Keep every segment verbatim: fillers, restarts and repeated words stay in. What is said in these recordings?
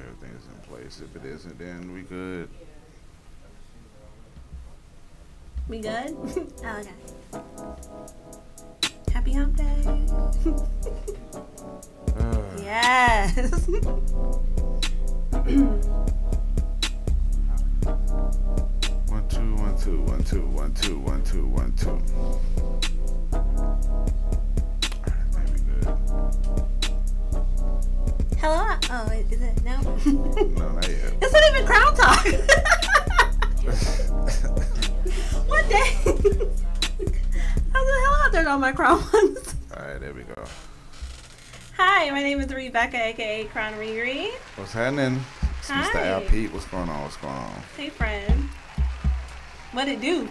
hope everything's in place. If it isn't, then we good. We good? Oh, okay. Happy hump day. uh. Yes. One, two, one, two, one, two, one, two, one, two, one, two. Hello? Oh, wait, is it? No? No, not yet. It's not even Crown Talk. What day? How the hell I turned on my Crown ones? Alright, there we go. Hi, my name is Rebecca, aka Crown Riri. What's happening? It's Hi. Mister Al Pete. What's going on? What's going on? Hey, friend. What it do?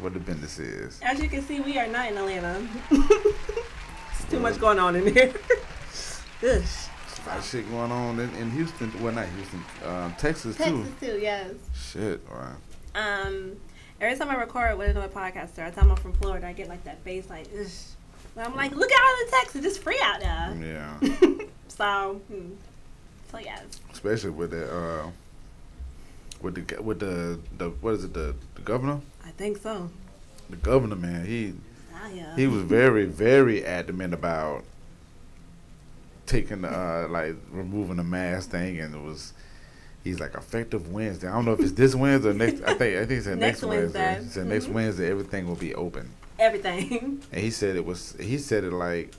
What the business is. As you can see, we are not in Atlanta. Too much going on in here. There's a lot of shit going on in, in Houston. Well, not Houston. Uh, Texas, Texas, too. Texas, too, yes. Shit, wow. Um, every time I record with another podcaster, every time I'm from Florida, I get like that bass, like, ugh. And I'm like, look out in Texas. It's free out there. Yeah. so, hmm. so, yes. Especially with the, uh, with the, with the, the what is it, the, the governor? I think so. The governor, man, he... He was very, very adamant about taking, uh, like, removing the mask thing, and it was, he's like, effective Wednesday. I don't know if it's this Wednesday or next, I think, I think it's next, next Wednesday. Wednesday. He said mm-hmm. next Wednesday, everything will be open. Everything. And he said it was, he said it like,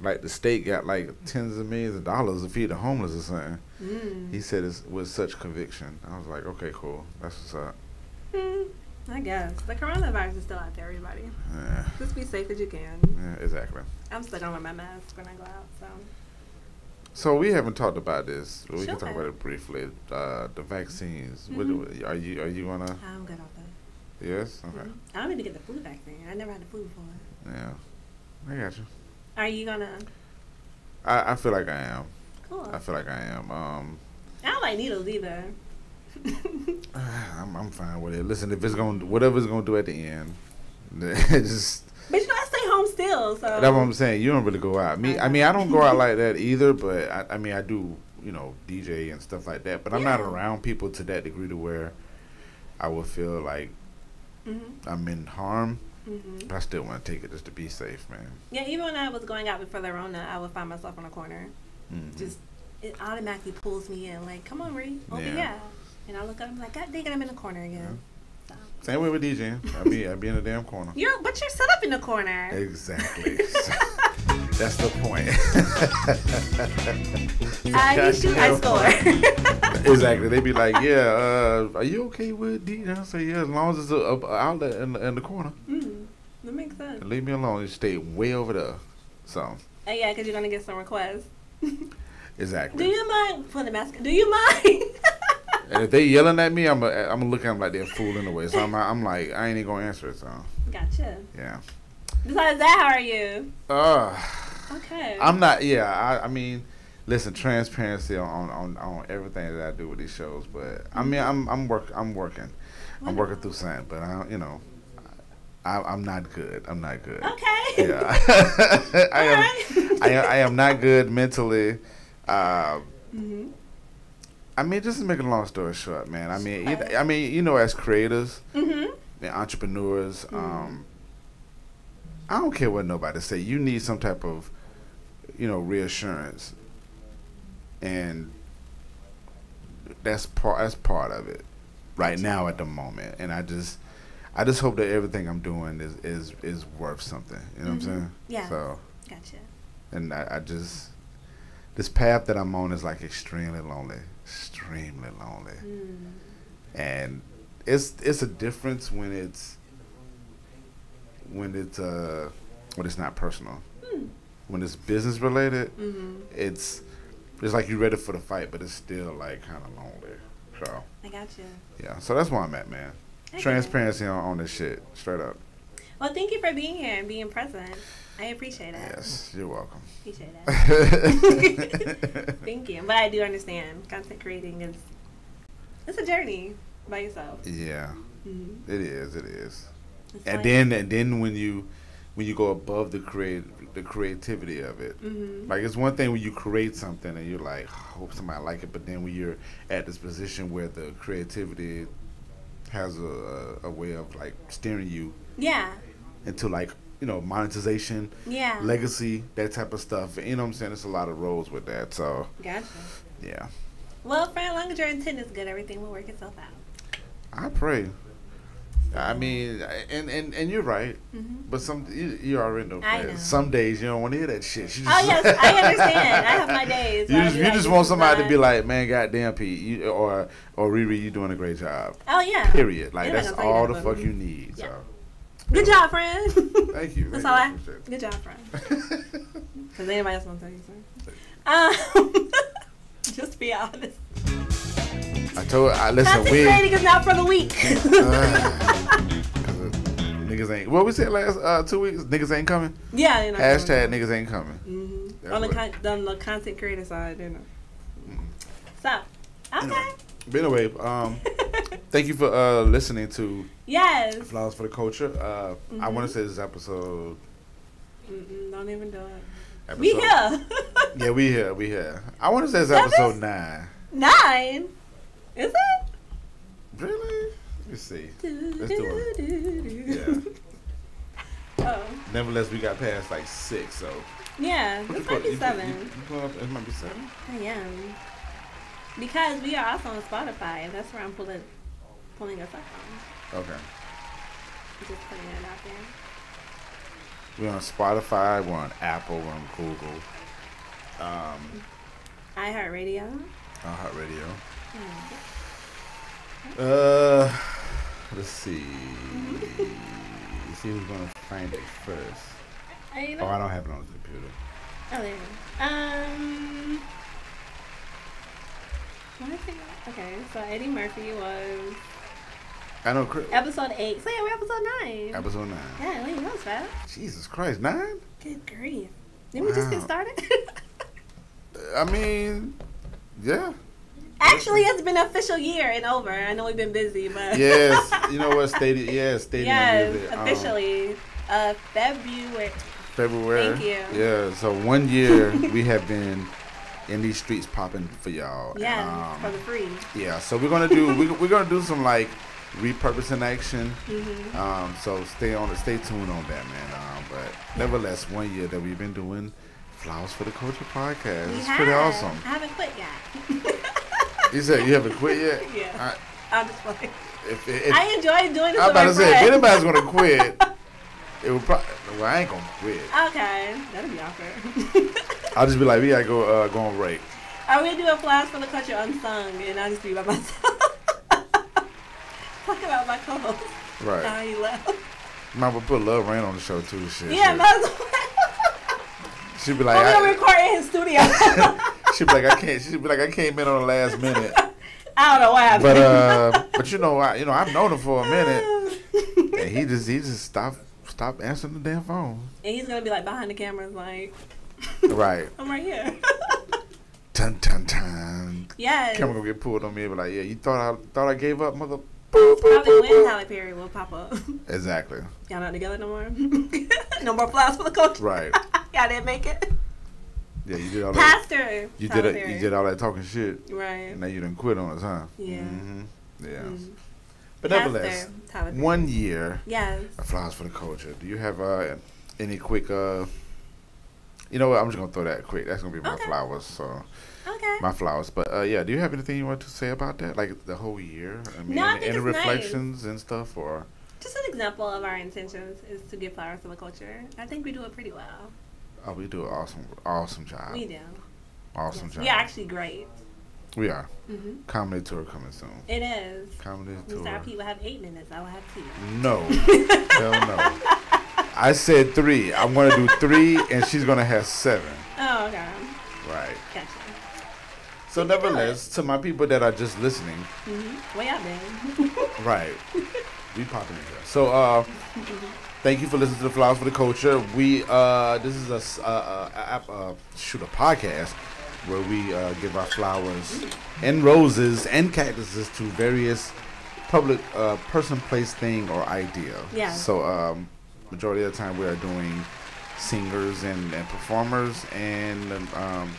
like the state got, like, tens of millions of dollars to feed the homeless or something. Mm. He said it with such conviction. I was like, okay, cool. That's what's up. Mm. I guess. The coronavirus is still out there, everybody. Yeah. Just be safe as you can. Yeah, exactly. I'm still going to wear my mask when I go out, so. So we haven't talked about this, but we sure. can talk about it briefly. Uh, the vaccines. Mm-hmm. What do, are you are you going to? I'm good off that. Yes? Okay. Mm-hmm. I don't need to get the flu vaccine. I never had the flu before. Yeah. I got you. Are you going to? I, I feel like I am. Cool. I feel like I am. Um, I don't like needles either. I'm, I'm fine with it. Listen, if it's gonna whatever it's gonna do at the end, just. But you know, I stay home still, so. That's what I'm saying. You don't really go out. Me, I, I mean, I don't go out like that either. But I, I mean, I do, you know, D J and stuff like that. But I'm yeah. not around people to that degree to where I would feel like mm-hmm. I'm in harm. Mm-hmm. But I still want to take it just to be safe, man. Yeah, even when I was going out before the Rona, I would find myself on a corner. Mm-hmm. Just it automatically pulls me in. Like, come on, Ree, over yeah. yeah. And I look up, I'm like, God dang it, I'm in the corner again. Yeah. So. Same way with DJing. I'd be, I'd be in the damn corner. You're, but you're set up in the corner. Exactly. So, that's the point. I shoot, I score. Exactly. They be like, yeah, uh, are you okay with DJing? I say, yeah, as long as it's an outlet in, in the corner. Mm, that makes sense. Leave me alone. You stay way over there. So. Oh, yeah, because you're going to get some requests. Exactly. Do you mind? Put the mask. Do you mind? And if they yelling at me, I'm going I'm to look at them like they're fooling away. So I'm, I'm like, I ain't even going to answer it. So. Gotcha. Yeah. Besides that, how are you? Uh, okay. I'm not, yeah. I, I mean, listen, transparency on, on, on everything that I do with these shows. But, mm-hmm. I mean, I'm I'm, work, I'm working. Wow. I'm working through something. But, I, you know, I, I'm not good. I'm not good. Okay. Yeah. I, am, right. I, am, I am not good mentally. Uh, mm-hmm. I mean, just to make a long story short, man. I mean, either, I mean, you know, as creators mm-hmm. and entrepreneurs, mm-hmm. um, I don't care what nobody say. You need some type of, you know, reassurance, and that's part. That's part of it, right now at the moment. And I just, I just hope that everything I'm doing is is, is worth something. You know mm-hmm. what I'm saying? Yeah. So. Gotcha. And I, I just, this path that I'm on is like extremely lonely. Extremely lonely, mm. and it's it's a difference when it's when it's uh when it's not personal. Mm. When it's business related, mm-hmm. it's it's like you're ready for the fight, but it's still like kind of lonely. So I got you. Yeah, so that's where I'm at, man. Okay. Transparency on, on this shit, straight up. Well, thank you for being here and being present. I appreciate it. Yes, you're welcome. Appreciate it. Thank you. But I do understand content creating is it's a journey by yourself. Yeah. Mm-hmm. It is, it is. It's and funny. then and then when you when you go above the create the creativity of it. Mm-hmm. Like, it's one thing when you create something and you're like, oh, I hope somebody like it, but then when you're at this position where the creativity has a, a way of like steering you, yeah, into like, you know, monetization, yeah, legacy, that type of stuff. You know what I'm saying? There's a lot of roles with that. So gotcha. Yeah. Well, for as long as your intent is good, everything will work itself out. I pray. I mean, and, and, and you're right, mm-hmm. but some you, you already know, I know. Some days you don't want to hear that shit. Just, oh yes, I understand. I have my days. You just, you just want somebody to be like, man, goddamn, Pete, you, or or Riri, you doing a great job. Oh yeah. Period. Like, that's all the fuck you need. Yeah. So. Good job, friend. Thank you. That's all I. Good job, friend. Does anybody else want to tell you, sir? Um, just be honest. I told I listen. That's exciting. It's not for the week. uh, niggas ain't. What we said last uh, two weeks. Niggas ain't coming. Yeah. They're not Hashtag coming. Niggas ain't coming. Mm-hmm. On the, con on the content creator side, you know. Mm. So, okay. Anyway, but anyway, um, thank you for uh listening to. Yes. Flowers for the Culture. Uh, mm-hmm. I want to say this episode. Mm-mm, don't even do it. Episode, we here. yeah, we here. We here. I want to say this Seven? episode nine. Nine. Is it? Really? Let me see. Do, Let's do, do it. Do, yeah. Uh oh. Nevertheless, we got past like six, so. Yeah, this might be seven. You, you, you up, it might be seven. I am. Because we are also on Spotify, and that's where I'm pulling, pulling us up on. Okay. Just putting it out there. We're on Spotify, we're on Apple, we're on Google. Um, iHeartRadio. iHeartRadio. Uh, let's see. Let's see who's gonna find it first. Oh, I don't have it on the computer. Oh, there you go. Um, what is it? Okay, so Eddie Murphy was. I know. Chris. Episode eight. So yeah, we're episode nine. Episode nine. Yeah, wait, that was fast. Jesus Christ, nine? Good grief! Didn't wow. we just get started? I mean, yeah. Actually, it's been an official year and over. I know we've been busy, but yes, you know what? Stadium, yes, stadium. Yes, officially, um, uh, February. February. Thank you. Yeah, so one year we have been in these streets popping for y'all. Yeah, um, for the free. Yeah, so we're gonna do we, we're gonna do some like repurposing action. Mm-hmm. Um, so stay on, stay tuned on that, man. Um, but nevertheless, one year that we've been doing Flowers for the Culture podcast. We it's have. pretty awesome. I haven't quit yet. You said you haven't quit yet? Yeah. I, I'm just like, if, if, I enjoy doing this. I was about to say, if anybody's going to quit, it would probably. Well, I ain't going to quit. Okay. That'll be awkward. I'll just be like, we got to go, uh, go on break. Are we going to do a Flowers for the Culture unsung? And I'll just be by myself. Talk about my co host. Right. How you left. Might well put Love Rain on the show, too. Shit. Yeah, shit. might as well. She'd be like, I'm going to record in his studio. She'd be like, I can't. She'd be like, I came in on the last minute. I don't know what happened. But uh, but you know, I you know, I've known him for a minute, and he just he just stopped stopped answering the damn phone. And he's gonna be like behind the cameras, like, right. I'm right here. Dun dun dun. Yeah. Camera gonna get pulled on me. Be like, yeah, you thought I thought I gave up, mother. Boop, boop, probably boop, when boop. Tyler Perry will pop up. Exactly. Y'all not together no more. No more Flowers for the Culture. Right. Y'all didn't make it. Yeah, you did all Pastor that. You did, a, you did all that talking shit. Right. And now you done quit on us, huh? Yeah. Mm-hmm. Yeah. Mm-hmm. But Pastor, nevertheless, Tyler one year. Yes. Flowers for the Culture. Do you have uh, any quick? Uh, you know what? I'm just gonna throw that quick. That's gonna be my okay. flowers. So. Okay. My flowers. But uh, yeah, do you have anything you want to say about that? Like the whole year? I mean, no, I any, think any it's reflections nice. and stuff, or just an example of our intentions is to give flowers for the culture. I think we do it pretty well. Oh, we do an awesome, awesome job. We do. Awesome yes. job. We're actually great. We are. Mm-hmm. Comedy tour coming soon. It is. Comedy tour. Mister Pete will have eight minutes. I will have two. No. Hell no. I said three. I'm going to do three, and she's going to have seven. Oh, okay. Right. Gotcha. So, you nevertheless, to my people that are just listening. Mm-hmm. Way out there. Right. We popping in here. So, uh... thank you for listening to the Flowers for the Culture. We uh, this is a, uh, a, a, a shoot a podcast where we uh, give our flowers and roses and cactuses to various public uh, person, place, thing, or idea. Yeah. So um, majority of the time we are doing singers and, and performers and, um,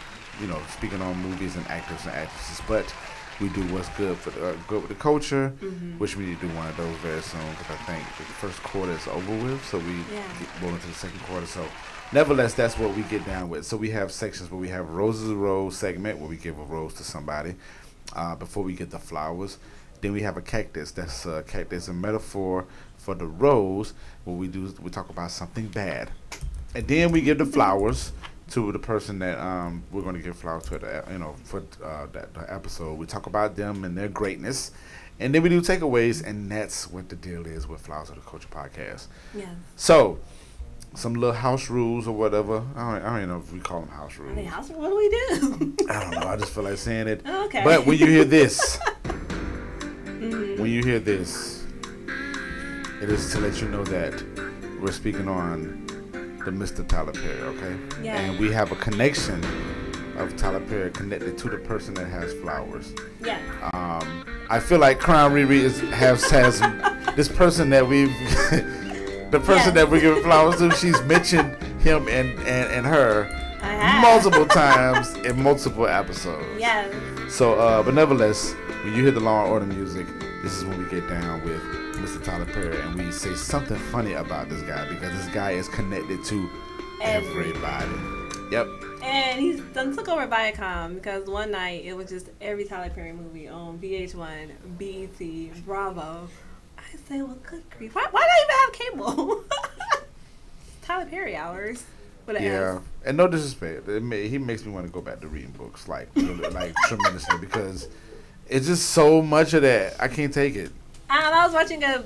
you know, speaking on movies and actors and actresses. But we do what's good for the, uh, good with the culture, mm-hmm. which we need to do one of those very soon because I think the first quarter is over with, so we yeah. get going into the second quarter. So nevertheless, that's what we get down with. So we have sections where we have Roses of Rose segment where we give a rose to somebody uh, before we get the flowers. Then we have a cactus. That's a cactus, a metaphor for the rose where we do we talk about something bad. And then we give the flowers to the person that um, we're going to give flowers to, the, you know, for uh, that the episode. We talk about them and their greatness. And then we do takeaways, and that's what the deal is with Flowers of the Culture podcast. Yeah. So, some little house rules or whatever. I don't, I don't even know if we call them house rules. I mean, house, what do we do? I don't know. I just feel like saying it. Okay. But when you hear this, mm-hmm. when you hear this, it is to let you know that we're speaking on the Mister Tyler Perry, okay? Yeah. And we have a connection of Tyler Perry connected to the person that has flowers. Yeah. Um, I feel like Crown Riri is, has, has this person that we've, the person yeah. that we give flowers to, she's mentioned him and, and, and her uh-huh. multiple times in multiple episodes. Yeah. So, uh, but nevertheless, when you hear the Law and Order music, this is when we get down with Mister Tyler Perry, and we say something funny about this guy because this guy is connected to everybody. Yep. And he's done took over Viacom because one night it was just every Tyler Perry movie on V H one, B E T, Bravo. I say, well, good grief. Why, why do I even have cable? Tyler Perry hours. Yeah, ass. And no disrespect. It may, he makes me want to go back to reading books like, really, like tremendously because it's just so much of that. I can't take it. Um, I was watching a,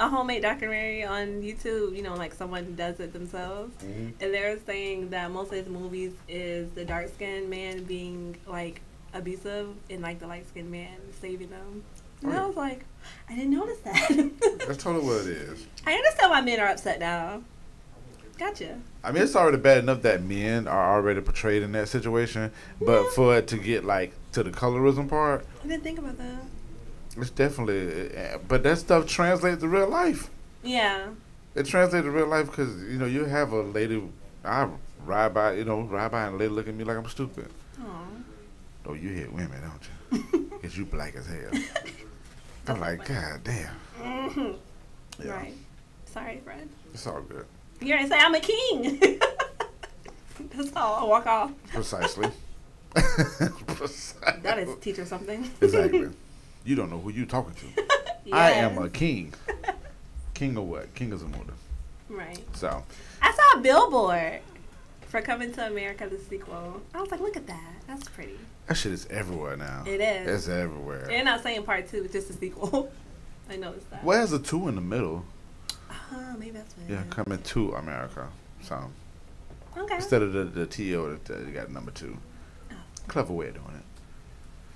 a homemade documentary on YouTube, you know, like someone does it themselves. Mm-hmm. And they're saying that most of his movies is the dark-skinned man being, like, abusive and, like, the light-skinned man saving them. And oh, I was like, I didn't notice that. That's totally what it is. I understand why men are upset now. Gotcha. I mean, it's already bad enough that men are already portrayed in that situation. But yeah. for it to get, like, to the colorism part. I didn't think about that. It's definitely, but that stuff translates to real life. Yeah. It translates to real life because, you know, you have a lady, I ride by, you know, ride by and a lady look at me like I'm stupid. Aww. Oh, you hit women, don't you? Because you black as hell. I'm like, God damn. Mm-hmm. Yeah. Right. Sorry, Fred. It's all good. You're going to say I'm a king. That's all. I'll walk off. Precisely. Precisely. That is teach or something. Exactly. You don't know who you talking to. Yes. I am a king. King of what? King of Zamunda. Right. So. I saw a billboard for Coming to America, the sequel. I was like, look at that. That's pretty. That shit is everywhere now. It is. It's everywhere. They're not saying part two, just a sequel. I noticed that. Well, there's a two in the middle. Oh, maybe that's what it is. Yeah, Coming to America. So. Okay. Instead of the, the T O, you got number two. Oh. Clever way of doing it.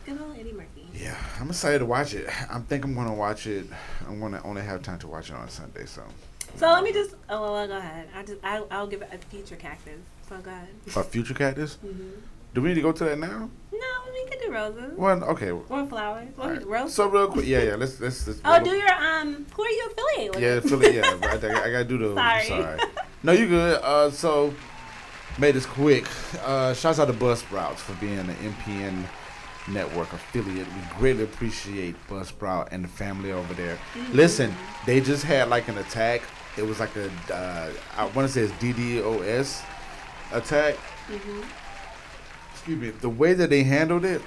Good old Eddie Murphy. Yeah, I'm excited to watch it. I think I'm going to watch it. I'm going to only have time to watch it on Sunday, so. So let me just, oh, well, I'll go ahead. I'll, just, I'll, I'll give it a future cactus. So go ahead. A future cactus? Mm-hmm. Do we need to go to that now? No, we can do roses. Well, okay. Or flowers. Or right. Roses. So real quick, yeah, yeah, let's, let's, let's. Oh, do your, um, who are you affiliated with? Yeah, affiliate, yeah, I, I, I got to do the, sorry. sorry. No, you good. Uh, so, made this quick. Uh, shouts out to Buzzsprout for being an M P N network affiliate. We greatly appreciate Buzzsprout and the family over there. Mm-hmm. Listen, they just had like an attack. It was like a uh, I want to say it's DDoS attack. Mm-hmm. Excuse me. The way that they handled it,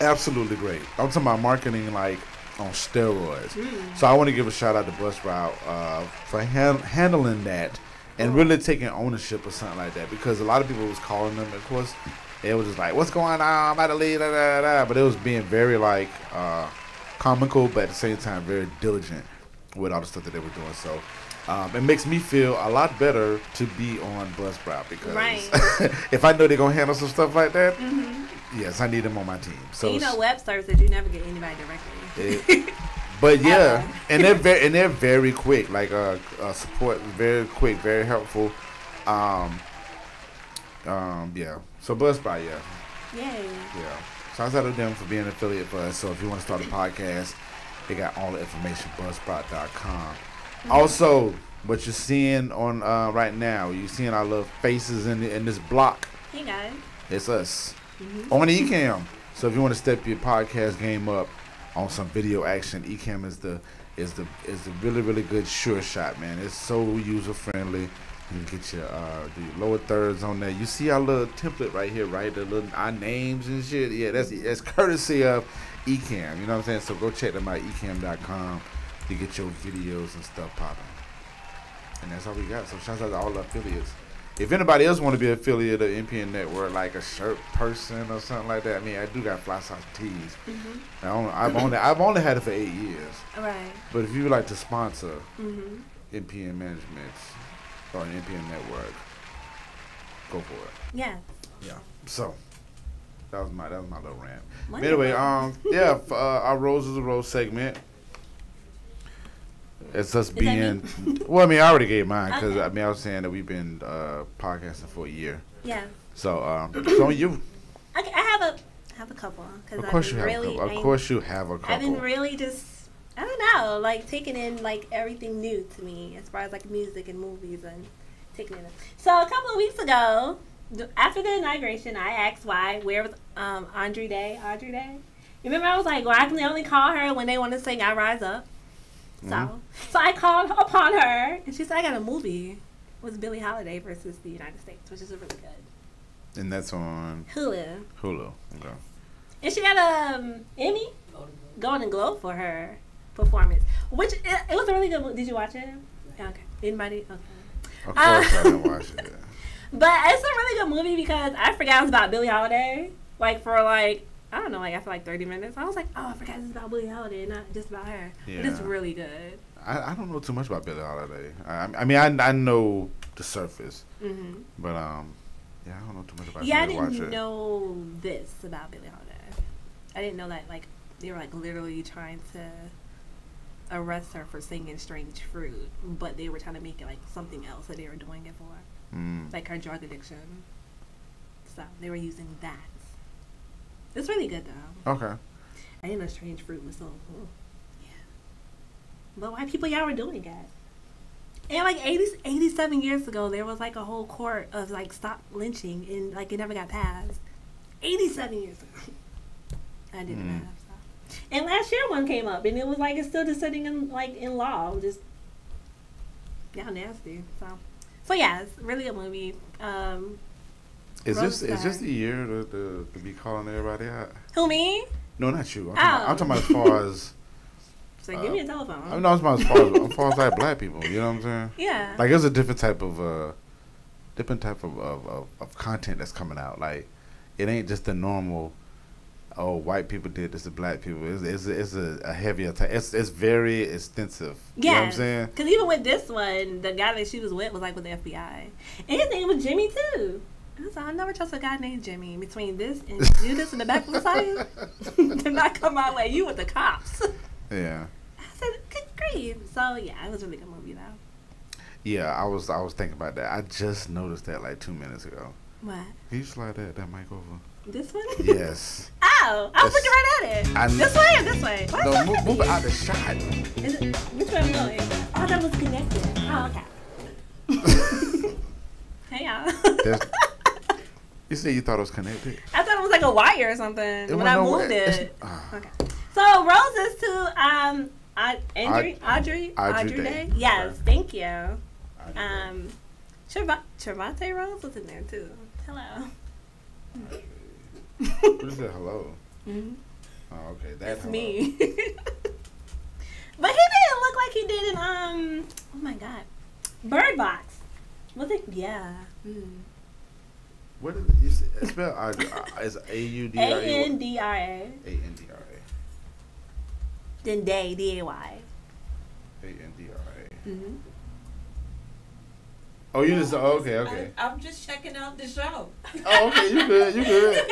absolutely great. I'm talking about marketing like on steroids. Mm-hmm. So I want to give a shout out to Buzzsprout uh, for ha handling that and oh. really taking ownership of something like that because a lot of people was calling them, of course. It was just like, what's going on? I'm about to leave. Da, da, da. But it was being very, like, uh, comical, but at the same time, very diligent with all the stuff that they were doing. So um, it makes me feel a lot better to be on Buzzsprout because right. if I know they're going to handle some stuff like that, mm-hmm. yes, I need them on my team. So you know, web services, you never get anybody directly. It, but, yeah, and they're, very, and they're very quick. Like, uh, uh, support, very quick, very helpful. Um, um, yeah. So Buzzsprout, yeah. Yay. Yeah. Shouts out to them for being an affiliate for us. So if you want to start a podcast, they got all the information, buzzsprout dot com. Mm-hmm. Also, But you're seeing on uh, right now, you're seeing our little faces in the, in this block. Hey guys, it's us mm-hmm. on Ecamm. So if you want to step your podcast game up on some video action, Ecamm is the is the is the really really good sure shot, man. It's so user friendly. You can get your uh, the lower thirds on there. You see our little template right here, right? The little our names and shit. Yeah, that's that's courtesy of Ecamm. You know what I'm saying? So go check them out, ecamm dot com, to get your videos and stuff popping. And that's all we got. So shout out to all the affiliates. If anybody else want to be an affiliate of N P N Network, like a shirt person or something like that, I mean, I do got fly size tees. Mm-hmm. I only, I've only I've only had it for eight years. Right. But if you would like to sponsor mm-hmm. N P N Management or N P N Network, go for it. Yeah. Yeah. So that was my that was my little rant. But anyway, um, yeah, uh, our Rose is a Rose segment. It's us being, well, I mean, I already gave mine because, okay. I mean, I was saying that we've been uh, podcasting for a year. Yeah. So, um, it's on you. Okay, I have a I have a couple. Cause of course I've been you have really, a couple. Of course you have a couple. I've been really just, I don't know, like taking in, like, everything new to me as far as, like, music and movies and taking it in. So, a couple of weeks ago, after the inauguration, I asked why, where was um, Andra Day? Andra Day? Remember, I was like, why can they only call her when they want to sing I Rise Up? So, mm-hmm. so I called upon her, and she said, I got a movie with Billie Holiday versus the United States, which is really good. And that's on? Hulu. Hulu, okay. And she got an um, Emmy, Golden Globe for her performance, which, it, it was a really good movie. Did you watch it? Yeah, okay. Anybody? Okay. Of course uh, I didn't watch it. But it's a really good movie because I forgot it was about Billie Holiday, like, for, like, I don't know, like after like thirty minutes, I was like, oh, I forgot this is about Billie Holiday, not just about her. Yeah. But it's really good. I, I don't know too much about Billie Holiday. I, I mean, I I know the surface, mm-hmm. but um, yeah, I don't know too much about. Yeah, I didn't know it. this about Billie Holiday. I didn't know that like they were like literally trying to arrest her for singing "Strange Fruit," but they were trying to make it like something else that they were doing it for, mm. like her drug addiction. So they were using that. It's really good, though. Okay. I didn't know Strange Fruit was so cool. Yeah. But why people y'all were doing that? And, like, eighty, eighty-seven years ago, there was, like, a whole court of, like, stop lynching, and, like, it never got passed. eighty-seven years ago. I didn't mm. know. So. And last year one came up, and it was, like, it's still just sitting in, like, in law. Just, y'all nasty. So, so yeah, it's really a movie. Um... Is Rose this star. Is this the year to, to, to be calling everybody out? Who, me? No, not you. I'm, oh. talking, about, I'm talking about as far as. So uh, give me a telephone. I mean, no, I'm talking about as far as, as far as like black people. You know what I'm saying? Yeah. Like there's a different type of, uh, different type of of, of of content that's coming out. Like it ain't just the normal. Oh, white people did this to black people. It's it's, it's a, a heavier type. It's it's very extensive. Yeah. You know what I'm saying? Because even with this one, the guy that she was with was like with the F B I, and his name was Jimmy too. So I never trust a guy named Jimmy. Between this and do this in the back of the side, did not come my way. You with the cops. Yeah. I said, good grief. So yeah, it was a really good movie though. Yeah, I was I was thinking about that. I just noticed that like two minutes ago. What? Can you slide that that mic over? This one? Yes. Oh, I was it's, looking right at it. I this know. way or this way? Why no, move, move out the shot. Is it, which way I'm going? Oh, that was connected. Oh, okay. Hey y'all. You said you thought it was connected. I thought it was like a wire or something it when I moved way. it. Uh, okay. So roses to um, I, Andri, Audrey, Audrey, Audrey Day. Day. Yes, right. Thank you. Audrey um, Trevante Rose was in there too. Hello. Who said hello? Mm-hmm. Oh, okay. That's, That's me. But he didn't look like he did in um. Oh my God, Bird Box. Was it? Yeah. Mm. What is it? You say, it's spelled A U D R A. A N D R A. A N D R A. Then Day, D A Y. A N D R A. Mm-hmm. Oh, you no, just, oh, okay, okay. I, I'm just checking out the show. Oh, okay, you good, you good.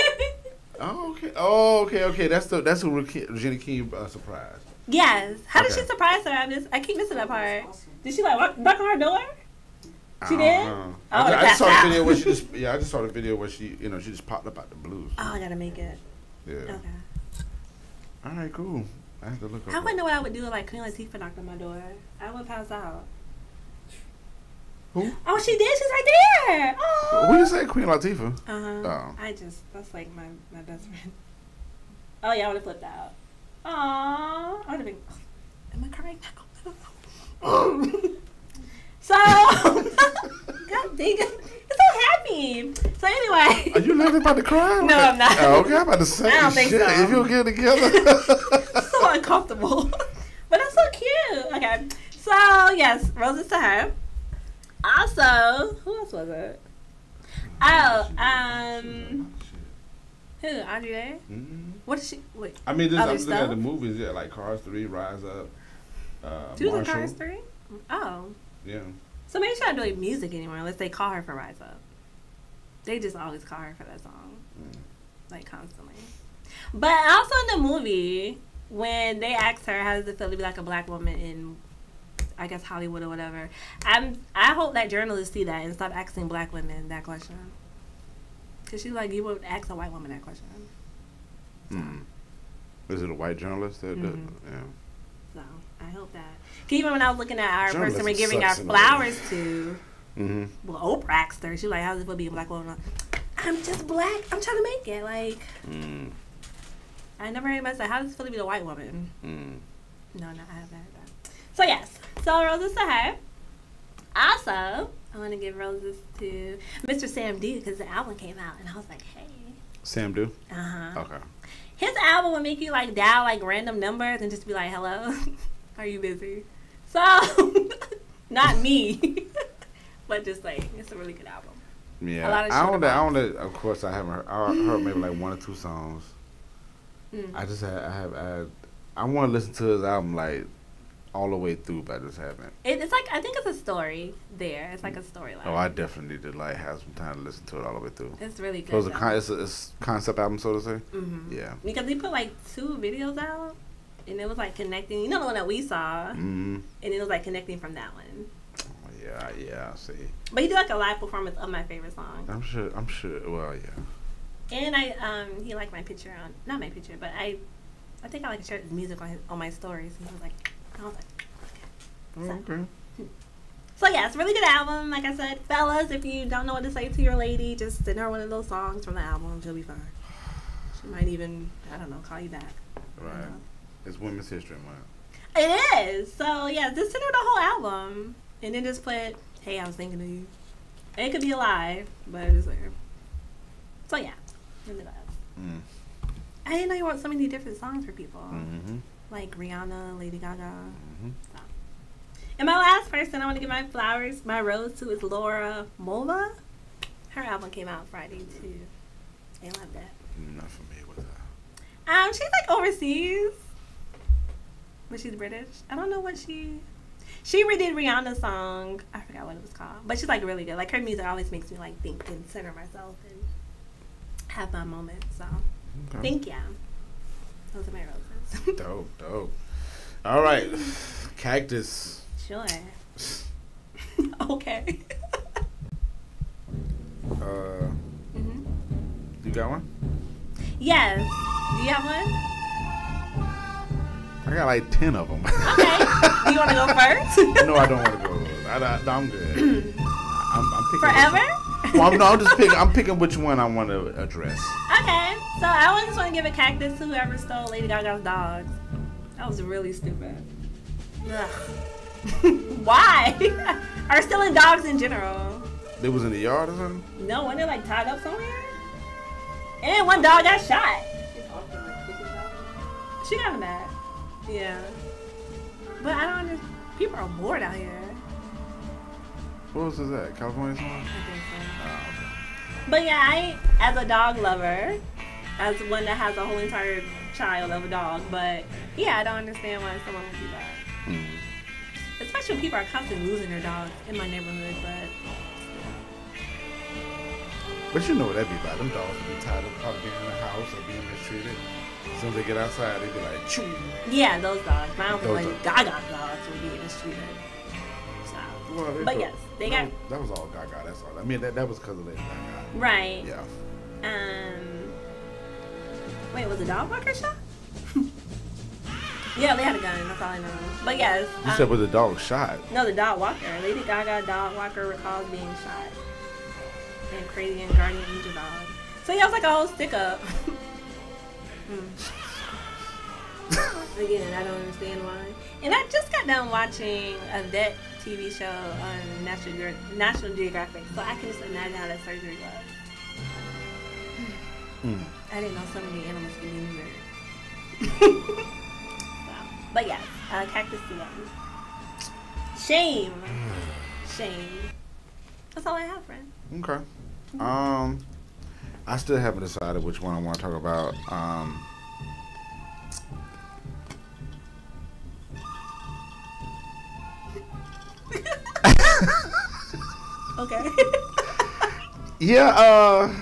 Oh, okay, oh, okay, okay. That's the that's who Regina King uh, surprised. Yes. How okay. did she surprise her? I, just, I keep missing that part. Awesome. Did she, like, walk, knock on her door? She did? Oh, I, I just saw the video where she just yeah, I just saw the video where she you know, she just popped up out the blues. Oh, I gotta make it. Yeah. Okay. All right, cool. I have to look up. I wouldn't know what I would do if like Queen Latifah knocked on my door. I would pass out. Who? Oh, she did. She's right there. Oh. What did you say, Queen Latifah? Uh huh. Oh. I just that's like my my best friend. Oh yeah, I would have flipped out. Aww, I would have been. Am I crying now? So, God dang it. It's so happy. So anyway. Are you laughing about the cry? No, I'm not. Oh, okay, I'm about to say I don't think shit. So. If you'll get it together. So uncomfortable. But that's so cute. Okay. So, yes, roses to her. Also, who else was it? Oh, um, who? Andra Day? Mm-hmm. What is she? Wait. I mean, this, I'm looking at the movies, yeah, like Cars three, Rise Up. Uh, she was in Cars three? Oh. Yeah. So maybe she's not doing music anymore unless they call her for Rise Up. They just always call her for that song. Mm. Like constantly. But also in the movie, when they asked her how does it feel to be like a black woman in, I guess, Hollywood or whatever. I'm, I hope that journalists see that and stop asking black women that question. Because she's like, you would ask a white woman that question. Mm. Is it a white journalist that does? Mm-hmm. Yeah. So I hope that. Even when I was looking at our journalism person we're giving our flowers to, mm-hmm. well, Oprah asked her. She was like, how's it going to be a black woman? I'm just black. I'm trying to make it. Like, mm. I never heard anybody say, how does it feel to be a white woman? Mm. No, no, I haven't heard that. So, yes. So, roses to her. Also, I want to give roses to Mister Sam Dew because the album came out. And I was like, hey. Sam Dew? Uh-huh. Okay. His album would make you, like, dial, like, random numbers and just be like, hello, are you busy? So, not me, but just like it's a really good album. Yeah, a lot of I only, I only, of course, I haven't heard. I heard maybe like one or two songs. Mm. I just had, I have, I, I want to listen to his album like all the way through, but I just haven't. It, it's like I think it's a story there. It's like a storyline. Oh, I definitely did like have some time to listen to it all the way through. It's really good. So it's a, con it's a it's concept album, so to say. Mm-hmm. Yeah, because he put like two videos out. And it was like connecting, you know, the one that we saw, mm-hmm. and it was like connecting from that one. Oh, yeah, yeah, I see. But he did like a live performance of my favorite song. I'm sure, I'm sure. Well, yeah. And I, um, he liked my picture on, not my picture, but I, I think I like shared his music on his, on my stories. And he was like, I was like, okay. So, okay. So yeah, it's a really good album. Like I said, fellas, if you don't know what to say to your lady, just send her one of those songs from the album. She'll be fine. She might even, I don't know, call you back. Right. You know? It's Women's History Month. It is. So, yeah, just send her the whole album. And then just put, hey, I was thinking of you. It could be a lie, but it's there. So, yeah. Mm. I didn't know you wrote so many different songs for people. Mm-hmm. Like Rihanna, Lady Gaga. Mm-hmm. So. And my last person I want to give my flowers, my rose to is Laura Mola. Her album came out Friday, too. I love that. Not familiar with her. Um, she's, like, overseas. But she's British. I don't know what she... She redid Rihanna's song. I forgot what it was called. But she's, like, really good. Like, her music always makes me, like, think and center myself and have my moment. So, okay. Thank you. Those are my roses. Dope, dope. All right. Cactus. Sure. Okay. uh, mm-hmm. You got one? Yes. Do you have one? I got like ten of them. Okay. Do you want to go first? No, I don't want to go. I, I, no, I'm good. I'm, I'm picking forever. Which, well, I'm, no, I'm just picking. I'm picking which one I want to address. Okay. So I just want to give a cactus to whoever stole Lady Gaga's dogs. That was really stupid. Ugh. Why? Are stealing dogs in general? They was in the yard or something? No, weren't they like tied up somewhere? And one dog got shot. She got mad. Yeah, but I don't understand. People are bored out here. What was that? California song? I think so. Uh, okay. But yeah, I, as a dog lover, as one that has a whole entire child of a dog, but yeah, I don't understand why someone would do that. Mm-hmm. Especially when people are constantly losing their dogs in my neighborhood, but. But you know what that'd be about. Them dogs would be tired of probably being in the house or being mistreated. As soon as they get outside, they be like, choo. Yeah, those dogs. I don't think like Gaga dogs would be in the street. So. Well, but yes, they that got. Was, that was all Gaga. That's all. I mean, that that was because of Lady Gaga. Right. Yeah. Um. Wait, was the dog walker shot? Yeah, they had a gun. I probably know. But yes. You um, said was the dog shot? No, the dog walker. Lady Gaga dog walker recalls being shot. And crazy and guardian angel dog. So yeah, it was like a whole stick up. mm. Again, I don't understand why. And I just got done watching a vet T V show on National, Ge- National Geographic, so I can just imagine how that surgery was. Mm. I didn't know so many animals could be injured. So, but yeah, uh, Cactus T V. Shame. Shame. That's all I have, friend. Okay. Mm-hmm. Um, I still haven't decided which one I want to talk about. Um... Okay. Yeah, uh...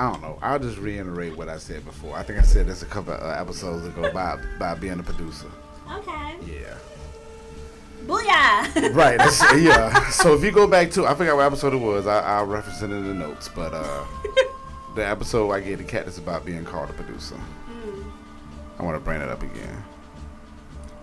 I don't know. I'll just reiterate what I said before. I think I said this a couple of episodes ago by, by being a producer. Okay. Yeah. Booyah! Right. Yeah. So if you go back to... I forgot what episode it was. I, I'll reference it in the notes. But uh, the episode I gave the cat is about being called a producer. Mm. I want to bring it up again.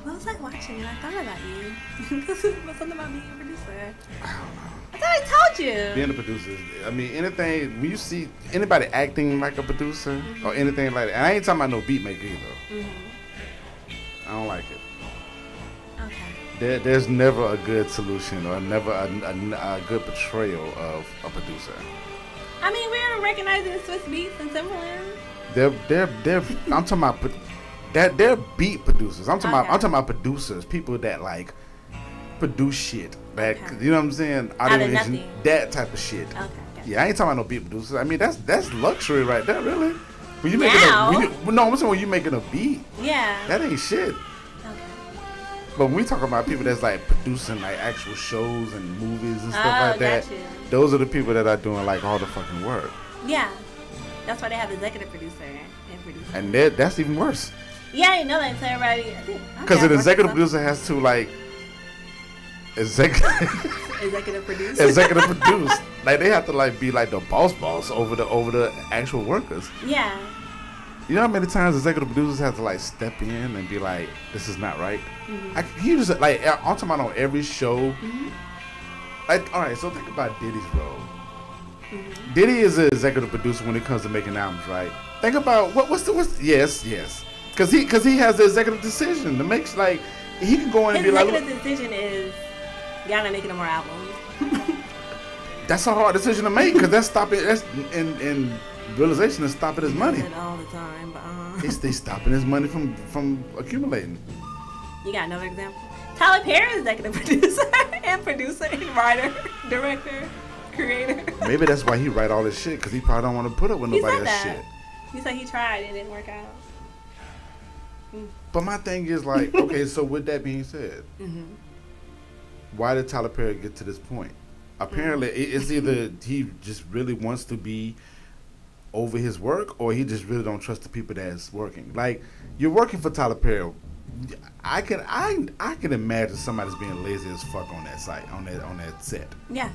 Well, I was like watching and I thought about you. What's something about being a producer? I don't know. I thought I told you. Being a producer, I mean, anything, when you see anybody acting like a producer mm-hmm. or anything like that, and I ain't talking about no beat maker either. Mm-hmm. I don't like it. Okay. There, there's never a good solution or never a, a, a good portrayal of a producer. I mean, we're recognizing Swiss Beats and Timberland. They're, they're, they're, I'm talking about. They're, they're beat producers. I'm talking okay. about I'm talking about producers, people that like produce shit. Like okay. you know what I'm saying? Out of nothing. That type of shit. Okay, gotcha. Yeah, I ain't talking about no beat producers. I mean that's that's luxury right there, really. When you making a, when you, no, I'm saying when you making a beat. Yeah. That ain't shit. Okay. But when we talk about people that's like producing like actual shows and movies and stuff oh, like that, you. Those are the people that are doing like all the fucking work. Yeah. That's why they have executive producer and producer. And that that's even worse. Yeah, I didn't know that until everybody. Because okay, an executive producer has to like executive executive produce executive produce. Like they have to like be like the boss boss over the over the actual workers. Yeah. You know how many times executive producers have to like step in and be like, "This is not right." Mm-hmm. I, he just like I'm talking about on every show. Mm-hmm. Like, all right, so think about Diddy's role. Mm-hmm. Diddy is an executive producer when it comes to making albums, right? Think about what what's the what's yes yes. Cause he, cause he has the executive decision to make. Like he can go in and his be like. His executive decision is, y'all not making no more albums. That's a hard decision to make, cause that's stopping. That's and and realization is stopping his money. It all the time, but uh. It's they stopping his money from from accumulating. You got another example? Tyler Perry is executive producer and producer and writer, director, creator. Maybe that's why he write all this shit, cause he probably don't want to put up with he nobody else's shit. He said he tried and it didn't work out. But my thing is like, okay, so with that being said, mm-hmm. why did Tyler Perry get to this point? Apparently, mm-hmm. it's either he just really wants to be over his work, or he just really don't trust the people that's working. Like, you're working for Tyler Perry. I can I I can imagine somebody's being lazy as fuck on that site, on that on that set. Yeah.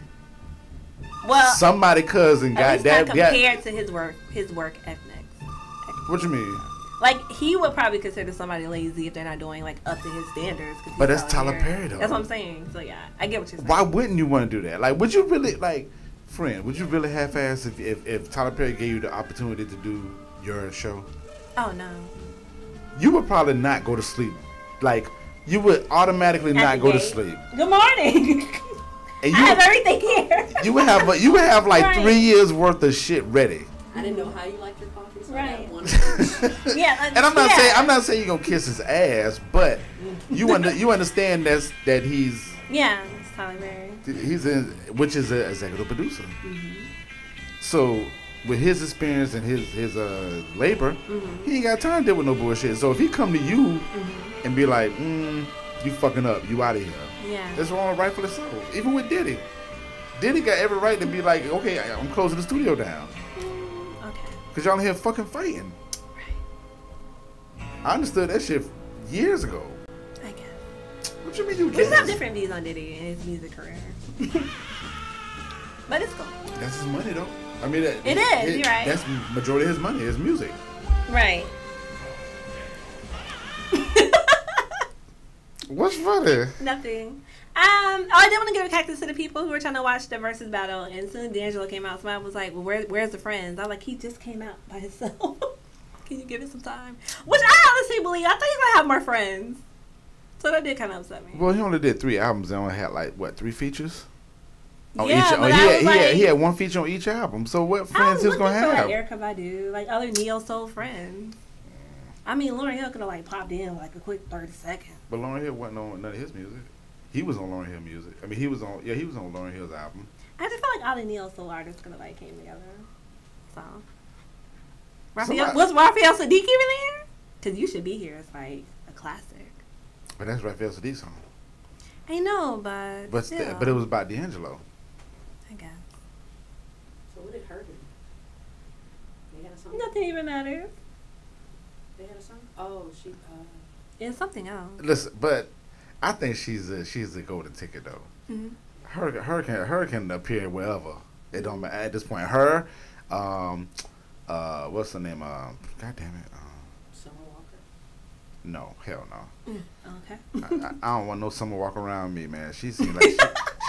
Well, somebody cousin got that compared got, to his work his work ethics. What you mean? Like, he would probably consider somebody lazy if they're not doing, like, up to his standards. Cause but that's Tyler Perry, though. That's what I'm saying. So, yeah, I get what you're saying. Why wouldn't you want to do that? Like, would you really, like, friend, would you really half-ass if, if, if Tyler Perry gave you the opportunity to do your show? Oh, no. You would probably not go to sleep. Like, you would automatically not go to sleep. Good morning. And you, I have everything here. You would have, a, you would have like, right. three years' worth of shit ready. I didn't know how you liked your coffee, so right. I got one of them. Yeah, uh, and I'm not yeah. saying I'm not saying you're gonna kiss his ass, but you under, you understand that's that he's yeah, it's Tyler Perry. He's in, which is an executive producer. Mm-hmm. So with his experience and his his uh, labor, mm-hmm. he ain't got time to deal with no bullshit. So if he come to you mm-hmm. and be like, mm, "You fucking up, you out of here," yeah, that's wrong, rightfully so. Even with Diddy, Diddy got every right to be like, "Okay, I'm closing the studio down." Cause y'all here fucking fighting. Right. I understood that shit years ago. I guess. What you mean you guess? We just have different views on Diddy and his music career. But it's cool. That's his money though. I mean, it, it is. It, you're right. That's majority of his money is music. Right. What's funny? Nothing. Um, oh, I did want to give a cactus to the people who were trying to watch the versus battle, and as soon as D'Angelo came out, somebody was like, well, where, where's the friends? I was like, he just came out by himself. Can you give it some time? Which I honestly believe. I thought he was going to have more friends. So that did kind of upset me. Well, he only did three albums and only had, like, what, three features? On yeah, each, but oh, he, had, like, he, had, he had one feature on each album. So what friends is going to have? Like Erykah Badu, like other neo-soul friends. I mean, Lauryn Hill could have, like, popped in like a quick thirty seconds. But Lauryn Hill wasn't on none of his music. He was on Lauryn Hill music. I mean, he was on, yeah, he was on Lauryn Hill's album. I just feel like all the neo-soul artists kind of like came together. So, Raphael, was Raphael Sadiq even there? Because You Should Be Here is like a classic. But that's Raphael Sadiq's song. I know, but but still. But it was about D'Angelo. I guess. So what did her do? They had a song. Nothing even matters. They had a song. Oh, she. Uh, it's something else. Listen, but. I think she's a, she's a golden ticket though. Mm-hmm. Her her can her can appear wherever. It don't matter at this point. Her, um, uh, what's her name? Um, uh, God damn it. Um, Summer Walker. No, hell no. Mm. Okay. I, I, I don't want no Summer Walker around me, man. She seems like she,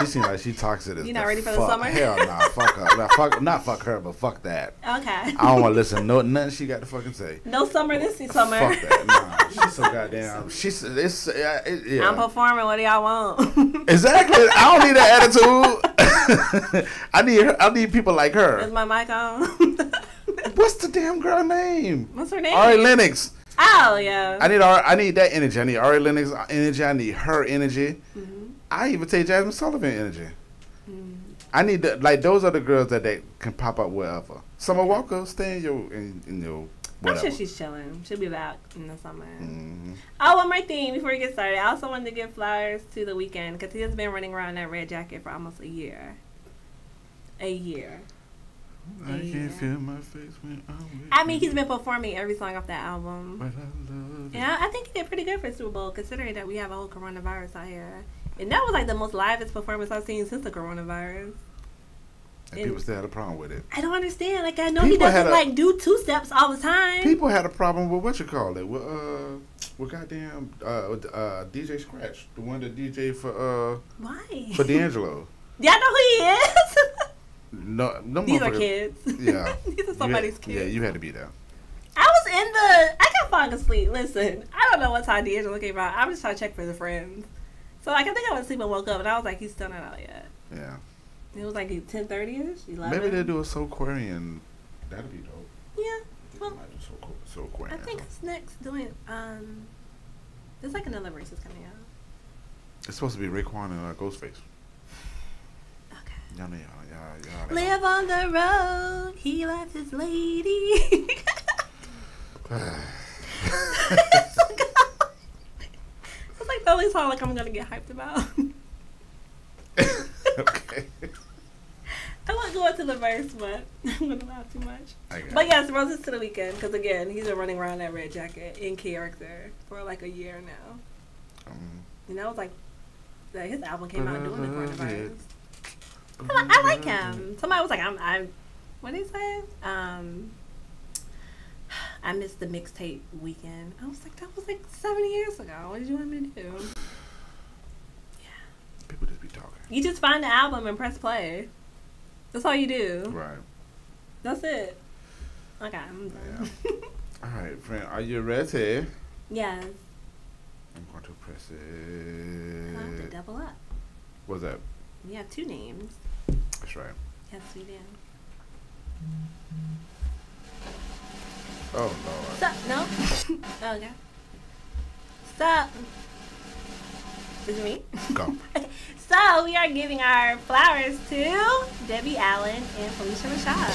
she seems like she toxic as. You not ready for fuck. The summer? Hell no, nah, fuck her. Not fuck, not fuck her, but fuck that. Okay. I don't want to listen to no nothing she got to fucking say. No summer this summer. Fuck that. Nah. She's so goddamn. She's. It's, uh, it, yeah. I'm performing. What do y'all want? Exactly. I don't need that attitude. I need. Her, I need people like her. Is my mic on? What's the damn girl name? What's her name? Ari Lennox. Oh yeah. I need. Ari, I need that energy. I need Ari Lennox energy. I need her energy. Mm-hmm. I even take Jasmine Sullivan energy. Mm-hmm. I need the, like those are the girls that they can pop up wherever. Summer Walker, stay in your in, in your. Whatever. I'm sure she's chilling. She'll be back in the summer. Mm-hmm. Oh, one more thing before we get started. I also wanted to give flowers to The Weeknd because he has been running around that red jacket for almost a year. A year. I a can't year. Feel my face when I'm with I mean, he's been performing every song off that album. But I love it. Yeah, I think he did pretty good for Super Bowl considering that we have a whole coronavirus out here. And that was like the most livest performance I've seen since the coronavirus. And and people still had a problem with it. I don't understand. Like, I know people he doesn't, a, like, do two steps all the time. People had a problem with what you call it. With, uh, with goddamn uh, uh, D J Scratch. The one that D J for, uh... Why? For D'Angelo. Y'all know who he is? No, no. These are kids. Yeah. These are somebody's had, kids. Yeah, you had to be there. I was in the... I kept falling asleep. Listen, I don't know what time D'Angelo came out. I was just trying to check for the friends. So, like, I think I went to sleep and woke up, and I was like, he's still not out yet. Yeah. It was like ten thirty-ish, eleven. Maybe they'll do a Soul Quarian. That'd be dope. Yeah. Well, Soul Quarian. I think Snack's doing, um, there's like another versus coming out. It's supposed to be Raekwon and uh, Ghostface. Okay. Y'all know y'all. y'all Live on the road, he left his lady. It's like the only song like I'm going to get hyped about. Okay. I won't go into the verse, but I'm gonna laugh too much. But yes, roses to The Weeknd, because again, he's been running around that red jacket in character for like a year now. Um, and that was like, like his album came out doing the coronavirus. I, I like him. Somebody was like, I'm, I'm what did he say? Um, I missed the mixtape Weeknd. I was like, that was like seven years ago. What did you want me to do? People just be talking. You just find the album and press play. That's all you do. Right. That's it. Okay, I'm done. Yeah. All right, friend. Are you ready? Yes. I'm going to press it. I have to double up. What's that? We have two names. That's right. Yes, we do. Oh, Lord. Stop. No. Oh, okay. Stop. Is it me? Go. Okay. So we are giving our flowers to Debbie Allen and Phylicia Rashad.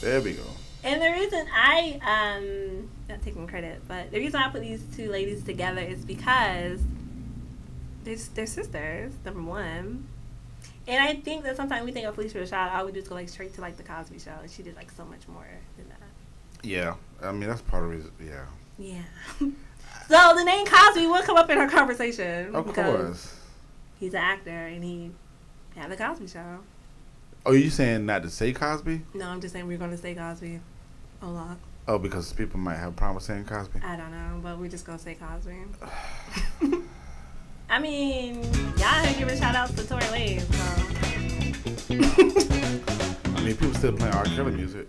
There we go. And the reason I, um, not taking credit, but the reason I put these two ladies together is because they're, they're sisters, number one. And I think that sometimes we think of Phylicia Rashad, all we do is go like straight to like The Cosby Show, and she did like so much more than that. Yeah, I mean that's part of the reason. Yeah. Yeah. So the name Cosby will come up in our conversation. Of course. He's an actor and he had The Cosby Show. Oh, you saying not to say Cosby? No, I'm just saying we're going to say Cosby a lot. Oh, because people might have a problem saying Cosby? I don't know, but we're just going to say Cosby. I mean, y'all giving shout-outs to Tory Lanez, so. I mean, people still playing R. Kelly music.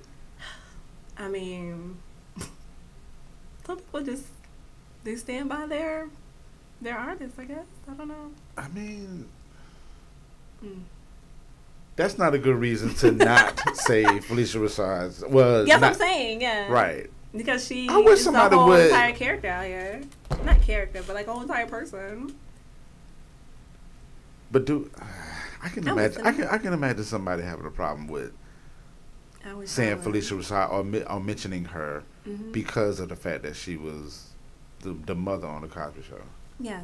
I mean, some people just, they stand by their, their artists, I guess. I don't know. I mean... Mm. That's not a good reason to not say Phylicia Rashad's. Well, yes, not, I'm saying, yeah, right. Because she I wish is somebody the whole would. entire character out here, not character, but like a whole entire person. But do I can I'm imagine? Listening. I can I can imagine somebody having a problem with I saying Phylicia Rashad or or mentioning her mm-hmm. because of the fact that she was the the mother on the Cosby Show. Yeah,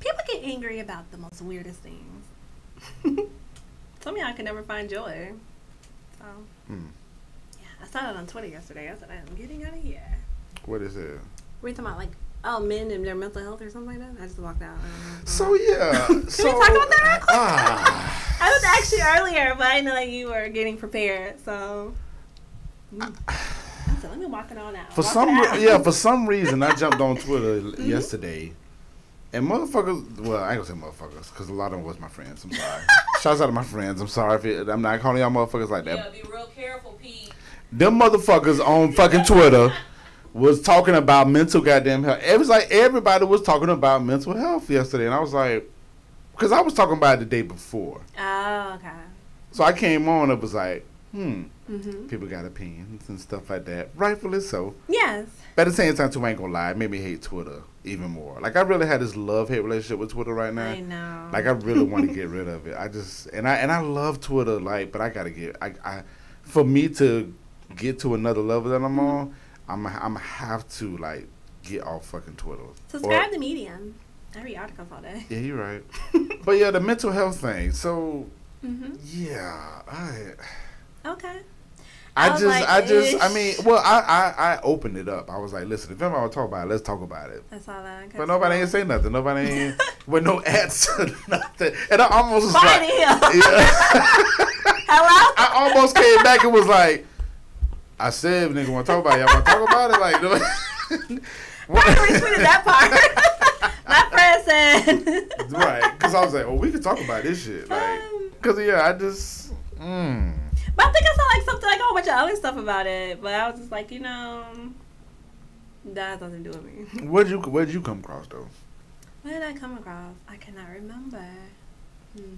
people get angry about the most weirdest things. Some of y'all can never find joy. So, mm. yeah, I saw it on Twitter yesterday. I said, I'm getting out of here. What is it? We're talking about, like, oh, men and their mental health or something like that? I just walked out. So, yeah. Can so, we talk about that real quick? Ah, I was actually earlier, but I know that you were getting prepared. So, mm. I, I said, let me walk it on out. For walk some, out. Yeah, for some reason, I jumped on Twitter mm-hmm. yesterday. And motherfuckers, well, I ain't gonna say motherfuckers, because a lot of them was my friends. I'm sorry. Shouts out to my friends. I'm sorry if it, I'm not calling y'all motherfuckers like that. Yeah, be real careful, Pete. Them motherfuckers on fucking Twitter was talking about mental goddamn health. It was like everybody was talking about mental health yesterday, and I was like, because I was talking about it the day before. Oh, okay. So I came on and was like, hmm, mm-hmm. people got opinions and stuff like that. Rightfully so. Yes. But at the same time, too, I ain't gonna lie. It made me hate Twitter even more. Like, I really had this love-hate relationship with Twitter right now. I know. Like, I really want to get rid of it. I just, and I and I love Twitter, like, but I gotta get, I, I for me to get to another level that I'm mm-hmm. on, I'm, I'm have to, like, get off fucking Twitter. Subscribe or, to Medium. I read articles all day. Yeah, you're right. But, yeah, the mental health thing. So, mm-hmm. yeah, I... Okay. I, I just, like, I just, I mean, well, I, I, I opened it up. I was like, listen, if everybody want to talk about it, let's talk about it. That's all that. But nobody ain't say nothing. Nobody ain't, with no ads or nothing. And I almost was like, yeah. Hello? I almost came back and was like, I said, nigga, want to talk about it? Y'all want to talk about it? Like, what? I retweeted that part. My friend said. Right. Because I was like, oh, we can talk about this shit. Like, because, yeah, I just, mm. But I think I saw, like, something, like, oh, bunch of other stuff about it. But I was just like, you know, that has nothing to do with me. Where'd you, where'd you come across, though? Where did I come across? I cannot remember. Hmm.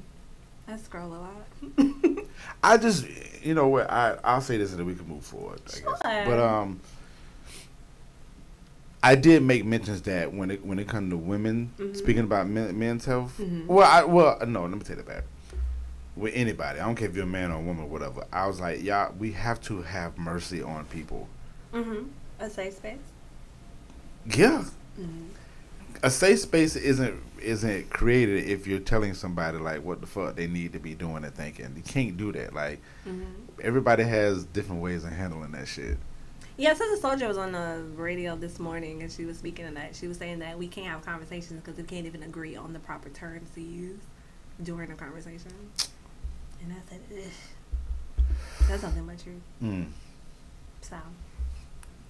I scroll a lot. I just, you know what, I, I'll say this and then we can move forward, I sure. guess. But um, I did make mentions that when it when it comes to women, mm-hmm. speaking about men, men's health, mm-hmm. well, I, well, no, let me take that back. With anybody, I don't care if you're a man or a woman or whatever. I was like, y'all, we have to have mercy on people. Mm-hmm. A safe space. Yeah. Mm-hmm. A safe space isn't isn't created if you're telling somebody like what the fuck they need to be doing and thinking. You can't do that. Like mm-hmm. everybody has different ways of handling that shit. Yeah, Sister Soldier was on the radio this morning and she was speaking of that. She was saying that we can't have conversations because we can't even agree on the proper terms to use during a conversation. And I said, ugh, that's nothing but true. Mm. So,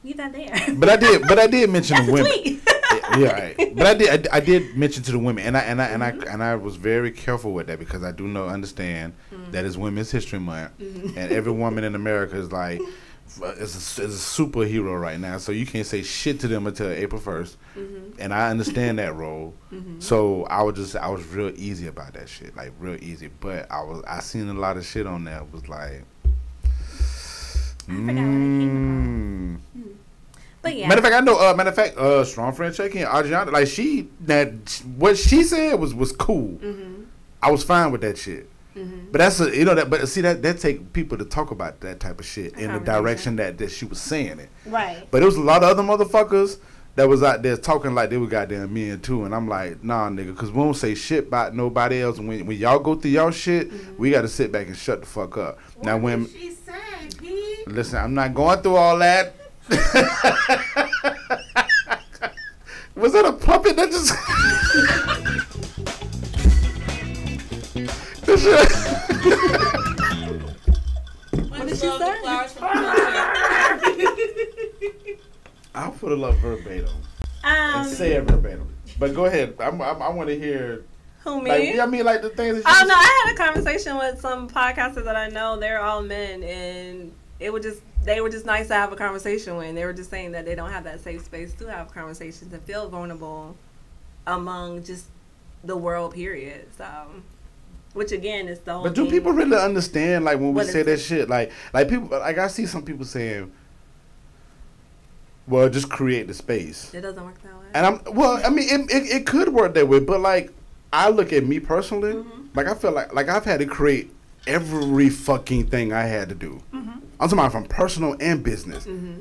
leave that there. But I did, but I did mention that's the women. A tweet. yeah, yeah right. But I did, I, I did mention to the women, and I and I and mm-hmm. I and I was very careful with that because I do know understand mm-hmm. that it's Women's History Month, mm-hmm. and every woman in America is like, is a, is a superhero right now. So you can't say shit to them until April first, mm-hmm. and I understand that role. Mm-hmm. So I was just I was real easy about that shit, like real easy. But I was I seen a lot of shit on that was like. Mm, I forgot where it came from. Mm. But yeah. Matter of fact, I know. Uh, matter of fact, uh, strong friend checking Adriana, like she that what she said was was cool. Mm-hmm. I was fine with that shit. Mm-hmm. But that's a, you know that but see that that take people to talk about that type of shit in the direction that, that she was saying it. Right. But it was a lot of other motherfuckers that was out there talking like they were goddamn men too, and I'm like, nah, nigga, cause we don't say shit about nobody else. When when y'all go through y'all shit, mm-hmm. we got to sit back and shut the fuck up. What now when she said, P? Listen, I'm not going through all that. Was that a puppet that just? put a love verbatim. Um, and say it verbatim. But go ahead. I'm, I'm, I want to hear. Who, me? Like, I mean, like the things that you Oh, no, I had a conversation with some podcasters that I know. They're all men, and it would just they were just nice to have a conversation with. And they were just saying that they don't have that safe space to have conversations and feel vulnerable among just the world, period. So... Which again is the whole. But do people really understand like when we say that shit? Like, like people, like I see some people saying, "Well, just create the space." It doesn't work that way. And I'm well. I mean, it it, it could work that way, but like I look at me personally, mm-hmm. like I feel like like I've had to create every fucking thing I had to do. Mm-hmm. I'm talking about from personal and business. Mm-hmm.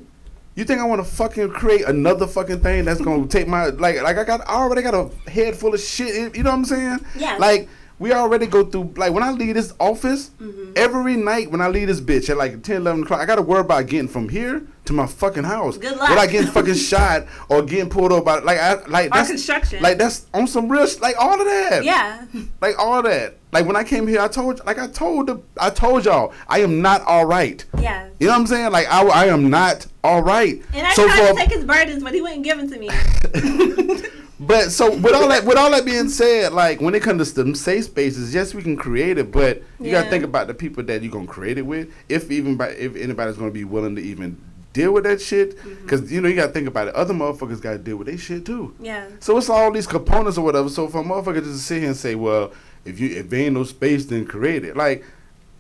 You think I want to fucking create another fucking thing that's gonna take my like like I got I already got a head full of shit. You know what I'm saying? Yeah. Like. We already go through, like, when I leave this office, mm-hmm. every night when I leave this bitch at, like, ten, eleven o'clock, I got to worry about getting from here to my fucking house. Good luck. Without getting fucking shot or getting pulled over by, like, I, like, or that's, construction. Like, that's on some real, like, all of that. Yeah. Like, all of that. Like, when I came here, I told, like, I told the, I told y'all, I am not all right. Yeah. You know what I'm saying? Like, I, I am not all right. And I so tried for, to take his burdens, but he wouldn't give them to me. But so with all that with all that being said, like when it comes to safe spaces, yes, we can create it, but you yeah. gotta think about the people that you're gonna create it with. If even by if anybody's gonna be willing to even deal with that shit, because mm-hmm. you know you gotta think about it. Other motherfuckers gotta deal with their shit too. Yeah. So it's all these components or whatever. So for a motherfucker just to sit here and say, well, if you if there ain't no space, then create it. Like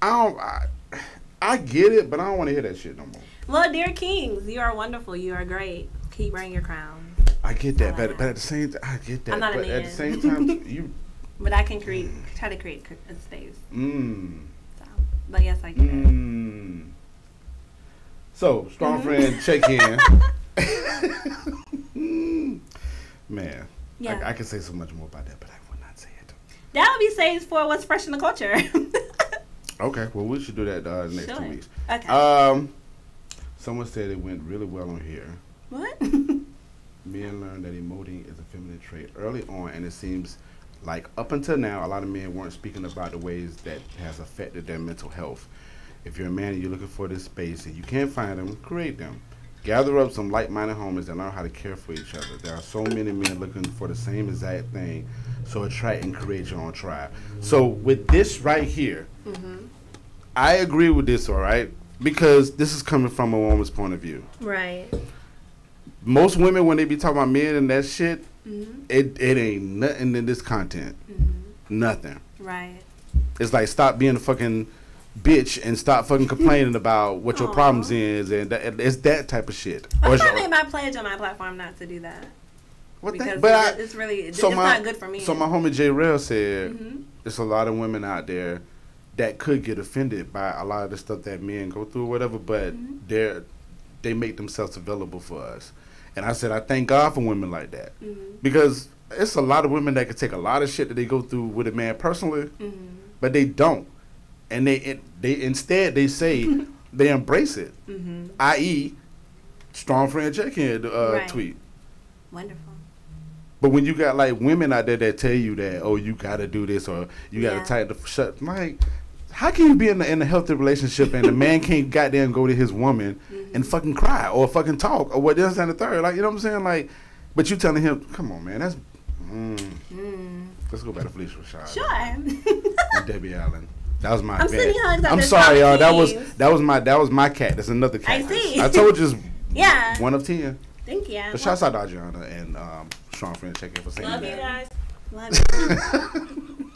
I don't, I, I get it, but I don't want to hear that shit no more. Well, dear kings, you are wonderful. You are great. Keep wearing your crown. I get that, but, but at the same time, I get that. I'm not but a man. At the same time, you. But I can create, try to create a space. Mm. So, but yes, I can. Mm. So, strong mm-hmm. friend, check in. Man, yeah. I, I can say so much more about that, but I will not say it. That would be saved for what's fresh in the culture. Okay, well, we should do that uh, next sure. two weeks. Okay. Um, someone said it went really well on here. What? Men learned that emoting is a feminine trait early on, and it seems like up until now, a lot of men weren't speaking about the ways that has affected their mental health. If you're a man and you're looking for this space and you can't find them, create them. Gather up some like-minded homies and learn how to care for each other. There are so many men looking for the same exact thing, so attract and create your own tribe. So with this right here, mm-hmm. I agree with this, all right, because this is coming from a woman's point of view. Right. Most women, when they be talking about men and that shit, mm-hmm. it, it ain't nothing in this content. Mm-hmm. Nothing. Right. It's like, stop being a fucking bitch and stop fucking complaining about what Aww. Your problems is. And that, it's that type of shit. Or I probably made my pledge on my platform not to do that. What because that? But it's, I, it's really, it's, so it's my, not good for me. So my homie J. Rail said, mm-hmm. there's a lot of women out there that could get offended by a lot of the stuff that men go through or whatever, but mm-hmm. they're, they make themselves available for us. And I said, I thank God for women like that. Mm-hmm. Because it's a lot of women that can take a lot of shit that they go through with a man personally, mm-hmm. but they don't. And they it, they instead, they say, they embrace it. Mm-hmm. that is, strong friend check-in uh, right. tweet. Wonderful. But when you got, like, women out there that tell you that, oh, you got to do this or you got to yeah. tighten the shut, like, how can you be in a, in a healthy relationship and a man can't goddamn go to his woman mm-hmm. and fucking cry or fucking talk or what else and the third? Like, you know what I'm saying? Like, but you telling him, come on, man, that's. Mm. Mm. Let's go back to Phylicia Rashad. Sure. And Debbie Allen. That was my. I'm sending hugs. I'm sorry, y'all. That was that was my that was my cat. That's another cat. I see. I told you. Yeah. One of ten. Thank you. But shouts out to Adriana and um, strong friend check in for saying that. Love you guys. Love you.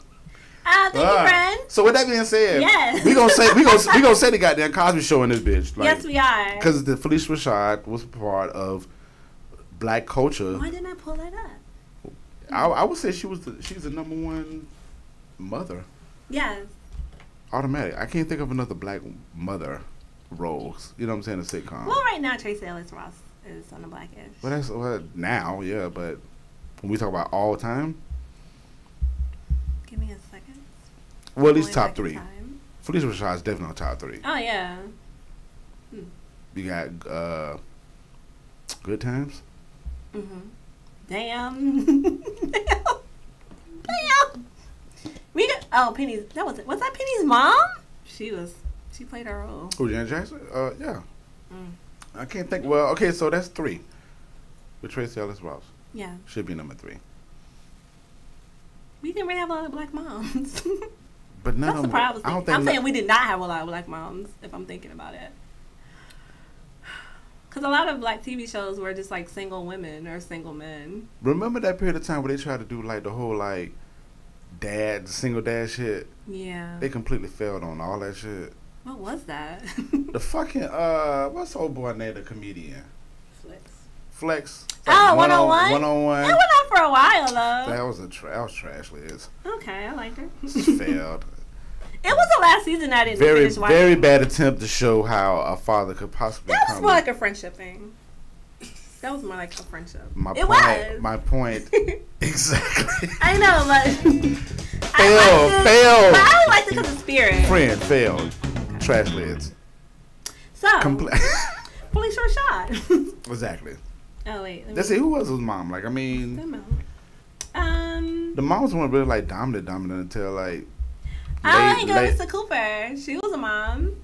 Uh, thank uh, you, friend. So with that being said, yes. we gonna say we gonna we gonna say the goddamn Cosby Show in this bitch. Like, yes, we are. Because the Phylicia Rashad was part of black culture. Why didn't I pull that up? I, I would say she was the, she's the number one mother. Yes. Automatic. I can't think of another black mother roles. You know what I'm saying? A sitcom. Well, right now Tracy Ellis Ross is on the black edge. Well, that's well, now, yeah. But when we talk about all time, give me a second. Well, at least top three. Phylicia Rashad is definitely on top three. Oh, yeah. Hmm. You got uh, Good Times? Mm-hmm. Damn. Damn. Damn. We got, oh, Penny's. That was, was that Penny's mom? She was. She played her role. Oh, Janet Jackson? Uh, yeah. Mm. I can't think. Well, okay, so that's three. with Tracee Ellis Ross. Yeah. Should be number three. We didn't really have a lot of black moms. But none That's of them. I was I don't think I'm saying we did not have a lot of black moms, if I'm thinking about it. Because a lot of black T V shows were just like single women or single men. Remember that period of time where they tried to do like the whole like dad, single dad shit? Yeah. They completely failed on all that shit. What was that? The fucking, uh, what's old boy named the comedian? Flex. Flex. Like oh, one on one? One on one. That went on for a while, though. That was, a tra that was trash, Liz. Okay, I liked it. It failed. It was the last season I didn't very, finish watching. Very bad attempt to show how a father could possibly That was comment. more like a friendship thing. That was more like a friendship. My it point, was. My point. Exactly. I know, but... Fail, I fail. It, but I liked it because of spirit. Friend, failed. Okay. Trash lids. So, Compl Phylicia Rashad. Exactly. Oh, wait. Let's see, who was his mom? Like, I mean... The mom. Um, the moms weren't really, like, dominant, dominant until, like... I like Marissa Cooper. She was a mom.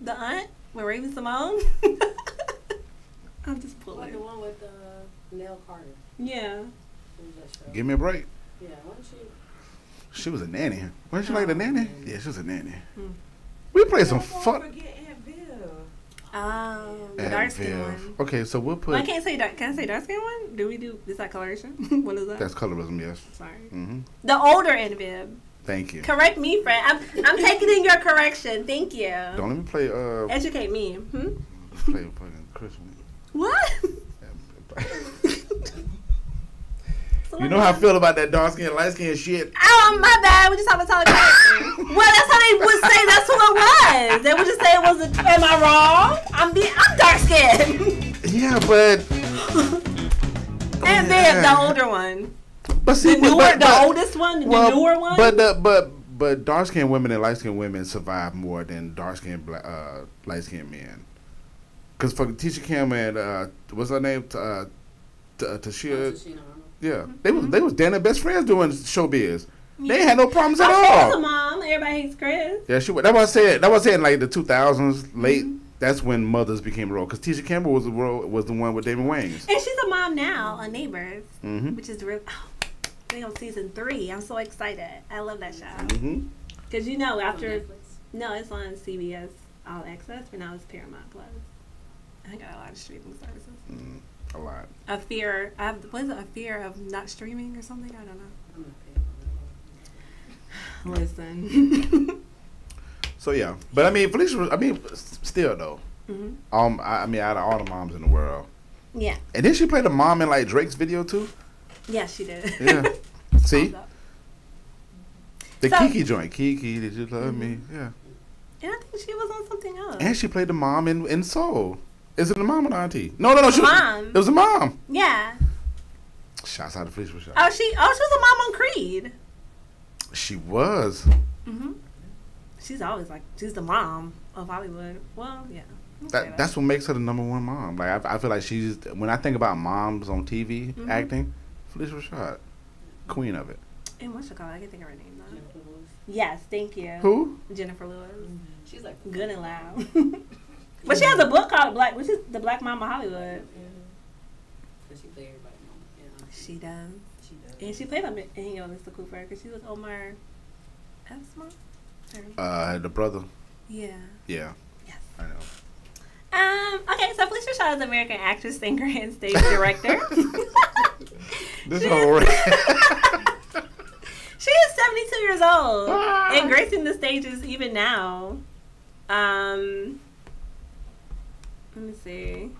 The aunt with Raven Simone. I'm just pulling. Like the one with uh, Nell Carter. Yeah. Give me a break. Yeah, wasn't she? She was a nanny. Wasn't she oh, like the nanny? nanny? Yeah, she was a nanny. Hmm. We played some fuck. Forget Aunt Viv. Um, the dark skin one. Okay, so we'll put. Well, I can't say dark. Can I say dark skin one? Do we do? Is that coloration? What is that? That's colorism. Yes. Sorry. Mm-hmm. The older Aunt Viv. Thank you. Correct me, friend. I'm, I'm taking in your correction. Thank you. Don't let me play. Uh, Educate me. Hmm? Play fucking Christmas. What? You know how I feel about that dark skin, light skin shit. Oh, my bad. We just have a solid person. Well, that's how they would say that's who it was. They would just say it was a. Am I wrong? I'm being. I'm dark skinned. Yeah, but. And then yeah. the older one. But see, the newer, but, but, the oldest one, well, the newer one. But uh, but but dark skinned women and light skinned women survive more than dark skinned uh, light skinned men. Cause fucking Tisha Campbell and uh, what's her name, uh, Tashia. Yeah, they was they was damn best friends doing showbiz. They had no problems at all. She was a mom. Everybody hates Chris. Yeah, she was. That's what I said. That was said in like the two thousands, late. That's when mothers became role, because Tisha Campbell was the role, was the one with David Wayans. And she's a mom now on Neighbors, mm-hmm. which is real. Oh, I think on season three. I'm so excited. I love that show. Because mm-hmm. you know after, it's no, it's on C B S All Access, but now it's Paramount Plus. I got a lot of streaming services. Mm, a lot. A fear. I have, what is it? A fear of not streaming or something? I don't know. Listen. So yeah, but I mean, Phylicia. I mean, still though. Mm-hmm. Um, I, I mean, out of all the moms in the world. Yeah. And then she played a mom in like Drake's video too. Yeah, she did. Yeah. See. The so, Kiki joint. Kiki, did you love mm-hmm. me? Yeah. And I think she was on something else. And she played the mom in in Soul. Is it the mom or the auntie? No, no, no. She was, mom. It was a mom. Yeah. Shots out of Phylicia Rashad. Oh, she. Oh, she was a mom on Creed. She was. Mm-hmm. She's always like, she's the mom of Hollywood. Well, yeah. That, that. That's what makes her the number one mom. Like, I, I feel like she's, when I think about moms on T V, mm-hmm. acting, Phylicia Rashad, queen of it. And what's she called? I can think of her name, though. Jennifer Lewis. Yes, thank you. Who? Jennifer Lewis. Mm-hmm. She's like, good and loud. But she has a book called Black, which is The Black Mama Hollywood. Mm-hmm. She played everybody. Yeah. She does. She does. And she played on Angel Mister Cooper, because she was Omar F's mom. Uh, the brother. Yeah. Yeah. Yes. I know. Um. Okay, so Phylicia Rashad is an American actress, singer, and stage director. This whole She is seventy-two years old ah! and gracing the stages even now. Um. Let me see.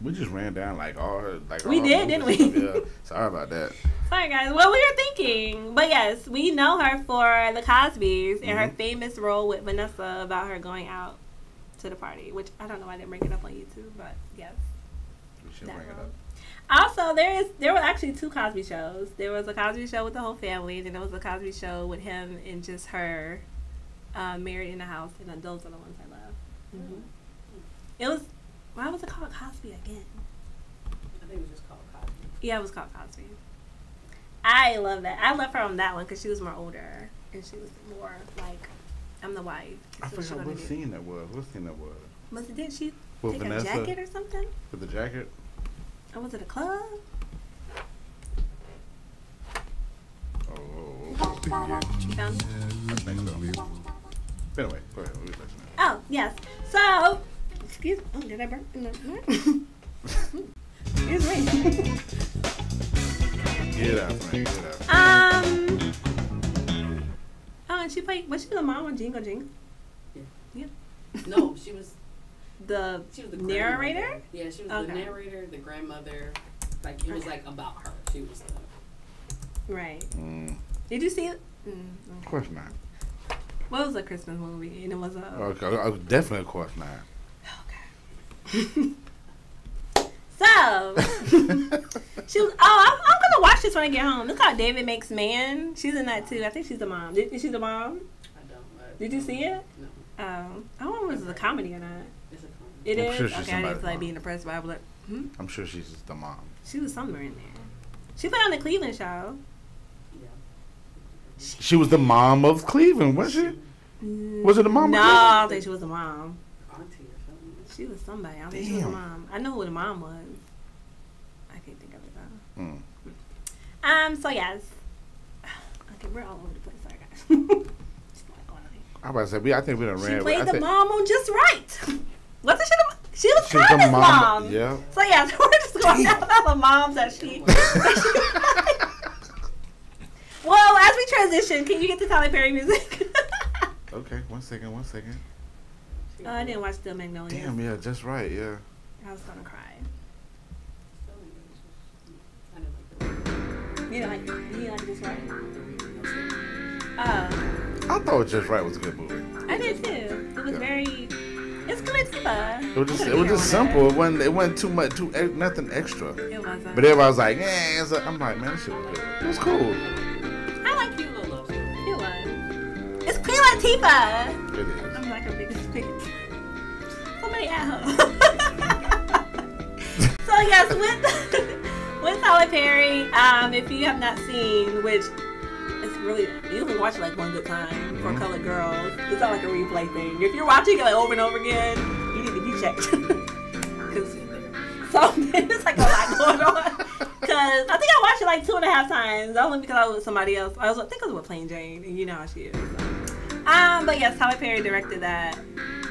We just ran down like all her, like we all did, didn't we? Yeah. Sorry about that. Sorry, guys. What were you thinking? But yes, we know her for The Cosby's and mm-hmm. her famous role with Vanessa about her going out to the party, which I don't know why I didn't bring it up on YouTube, but yes, we should bring role. it up. Also, there is there were actually two Cosby shows. There was a Cosby show with the whole family, and then there was a Cosby show with him and just her, uh, married in the house, and those are the ones I love. Mm-hmm. It was. Why was it called Cosby again? I think it was just called Cosby. Yeah, it was called Cosby. I love that. I love her on that one because she was more older and she was more like, I'm the wife. I forgot what scene that was. What scene that was? Was it did she? With like Vanessa, a jacket or something? With a jacket. Oh, was it a club? Oh, yeah. You found it? Yeah, I think so. But anyway, go ahead. We'll be listening. Oh, yes. So, excuse me. Oh, did I burp? No. Excuse me. Get out, man. Get out. Um. Oh, and she played, was she the mom on Jingle Jingle? Yeah. Yeah. No, she was the, she was the narrator? Yeah, she was okay. the narrator, the grandmother. Like, it okay. was like about her. She was the. Right. Mm. Did you see it? Mm. Of course not. Well, it was a Christmas movie, and it was a... Okay, I was definitely a course not. Okay. So, she was... Oh, I'm, I'm going to watch this when I get home. Look how David Makes Man. She's in that, too. I think she's the mom. Did, is she the mom? I don't know. Did you see it? No. Um, I don't know if it was a comedy or not. It's a comedy. It I'm is? Sure she's okay, I didn't like being impressed by it. Like, hmm? I'm sure she's just the mom. She was somewhere in there. She put on the Cleveland Show. She was the mom of Cleveland, was she? Was it the mom? No, of I don't think she was the mom. She was somebody. I don't think she was a mom. I know who the mom was. I can't think of it though. Mm. Um. So yes. Okay, we're all over the place, sorry guys. Just like all I was about to say, I think we done ran. She played the mom on Just Right. Wasn't she the? She was she Tyler's mom. mom. Yeah. So yeah, so we're just going down all the moms that she. Well, as we transition, can you get the Tyler Perry music? Okay, one second, one second. Oh, I didn't watch The Magnolias. Damn, yeah, Just Right, yeah. I was gonna cry. You don't like, you like Just Right? Uh, I thought Just Right was a good movie. I did too. It was yeah. very, it's good. It was just, it was just simple. It wasn't, it wasn't too much, too nothing extra. It wasn't. But everybody was like, eh, it's a, I'm like, man, this shit was good. It was cool. Queen Latifah. It is. I'm like her biggest fan. Somebody at home. So yes, with with Tyler Perry, um, if you have not seen, which it's really you only watch it like one good time for mm-hmm. Colored Girls. It's not like a replay thing. If you're watching it like over and over again, you need to be checked. Cause something it's like a lot going on. Cause I think I watched it like two and a half times. Only because I was with somebody else. I was I think I was with Plain Jane, and you know how she is. So. Um, but yes, Tyler Perry directed that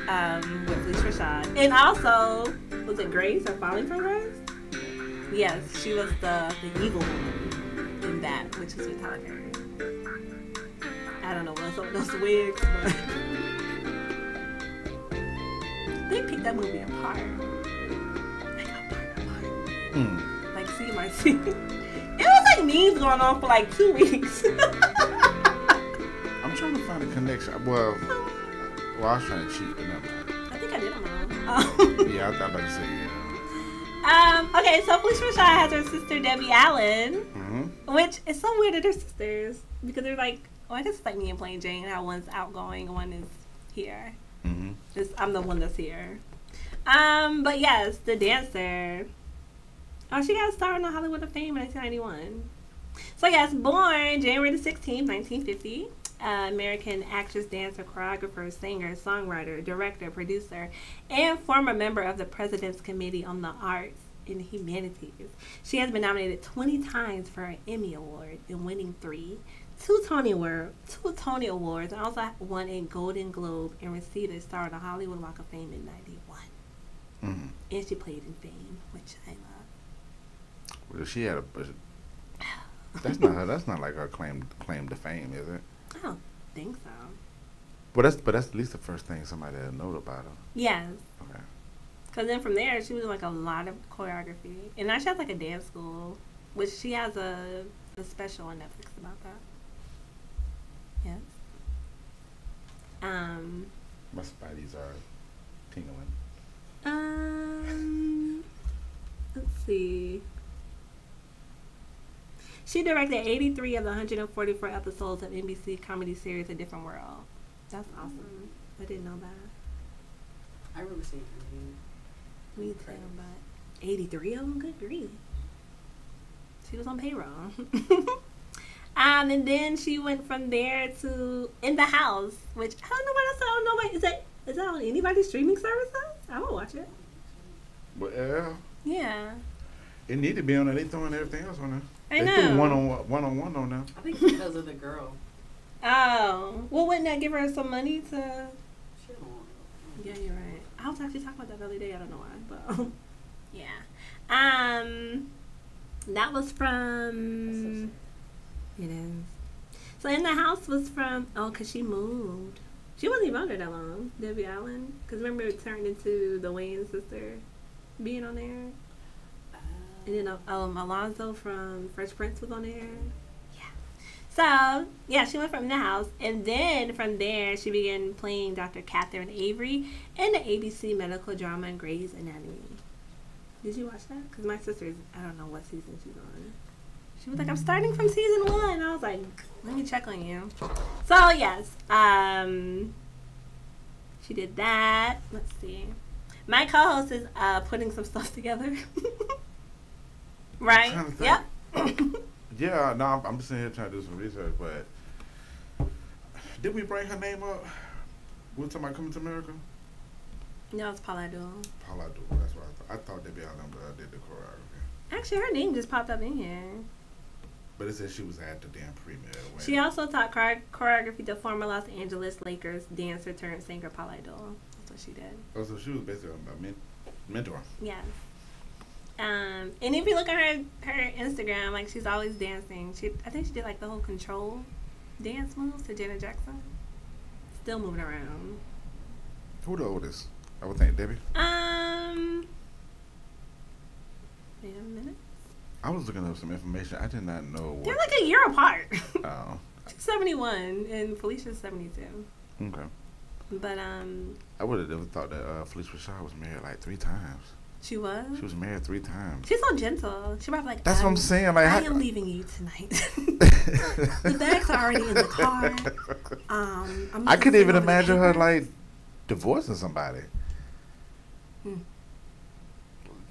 um, with Phylicia Rashad. And also, was it Grace or Falling from Grace? Yes, she was the, the evil woman in that, which is with Tyler Perry. I don't know what else with those wigs, but they picked that movie apart. Like apart, apart. Mm. Like see my see. It was like memes going on for like two weeks. I'm trying to find a connection. Well, well, I was trying to cheat, but never mind. I think I did on my own. Oh. Yeah, I was about to say, yeah. Um, okay, so Phylicia Rashad has her sister, Debbie Allen, mm-hmm. which is so weird that they're sisters because they're like, oh, I guess it's like me and Plain Jane, how one's outgoing and one is here. Mm-hmm. Just, I'm the one that's here. Um, But yes, the dancer. Oh, she got a star in the Hollywood of Fame in nineteen ninety-one. So yes, born January the sixteenth, nineteen fifty. Uh, American actress, dancer, choreographer, singer, songwriter, director, producer, and former member of the President's Committee on the Arts and Humanities. She has been nominated twenty times for an Emmy Award and winning three, two Tony Award, two Tony Awards, and also won a Golden Globe and received a star on the Hollywood Walk of Fame in ninety-one. Mm-hmm. And she played in Fame, which I love. Well, she had a that's not her, that's not like her claim claim to fame, is it? I don't think so. But that's but that's at least the first thing somebody had known about her. Yes. Okay. Because then from there, she was like a lot of choreography. And now she has like a dance school, which she has a, a special on Netflix about that. Yes. Um. My spideys are tingling. Um. Let's see. She directed eighty-three of the one hundred forty-four episodes of N B C comedy series A Different World. That's awesome. Mm-hmm. I didn't know that. I remember seeing her. Me too, but eighty-three of them? Good grief. She was on payroll. um, and then she went from there to In the House, which I don't know what else. I don't know. Is that, is that on anybody's streaming services? I won't watch it. With L? Yeah. It need to be on there. They throwing everything else on there. I they know. Threw one on one on one on there. I think because of the girl. Oh. Well, wouldn't that give her some money to? She don't want it. Yeah, you're right. I was actually talking about that the other day. I don't know why, but yeah. Um, that was from. It is. So In the House was from. Oh, cause she moved. She wasn't even on there that long. Debbie Allen. Cause remember it turned into the Wayne sister being on there. And then um, Alonzo from Fresh Prince was on there. Yeah. So, yeah, she went from The House. And then from there, she began playing Doctor Katharine Avery in the A B C medical drama and Grey's Anatomy. Did you watch that? Because my sister's, I don't know what season she's on. She was like, I'm starting from season one. And I was like, let me check on you. So, yes. Um, she did that. Let's see. My co-host is uh, putting some stuff together. Right. Yep. Yeah. No, I'm, I'm sitting here trying to do some research, but did we bring her name up? We were talking about Coming to America. No, it's Paula Abdul. Paula Abdul. That's what I thought. I thought Debbie Allen did the choreography. Actually, her name just popped up in here. But it says she was at the damn premiere. When she also taught choreography to former Los Angeles Lakers dancer turned singer Paula Abdul. That's what she did. Oh, so she was basically a men mentor. Yes. Yeah. Um, and if you look at her her Instagram, like, she's always dancing. She I think she did like the whole Control dance moves to Janet Jackson. Still moving around. Who the oldest? I would think Debbie. Um, wait a minute. I was looking up some information. I did not know. They're like a year apart. Oh. She's seventy-one and Phylicia seventy-two. Okay. But um. I would have never thought that uh, Phylicia Rashad was married like three times. She was? She was married three times. She's so gentle. She might be like, that's I'm, what I'm saying. Like, I am I, leaving you tonight. The bags are already in the car. Um, I'm I couldn't even imagine her, like, divorcing somebody. Hmm.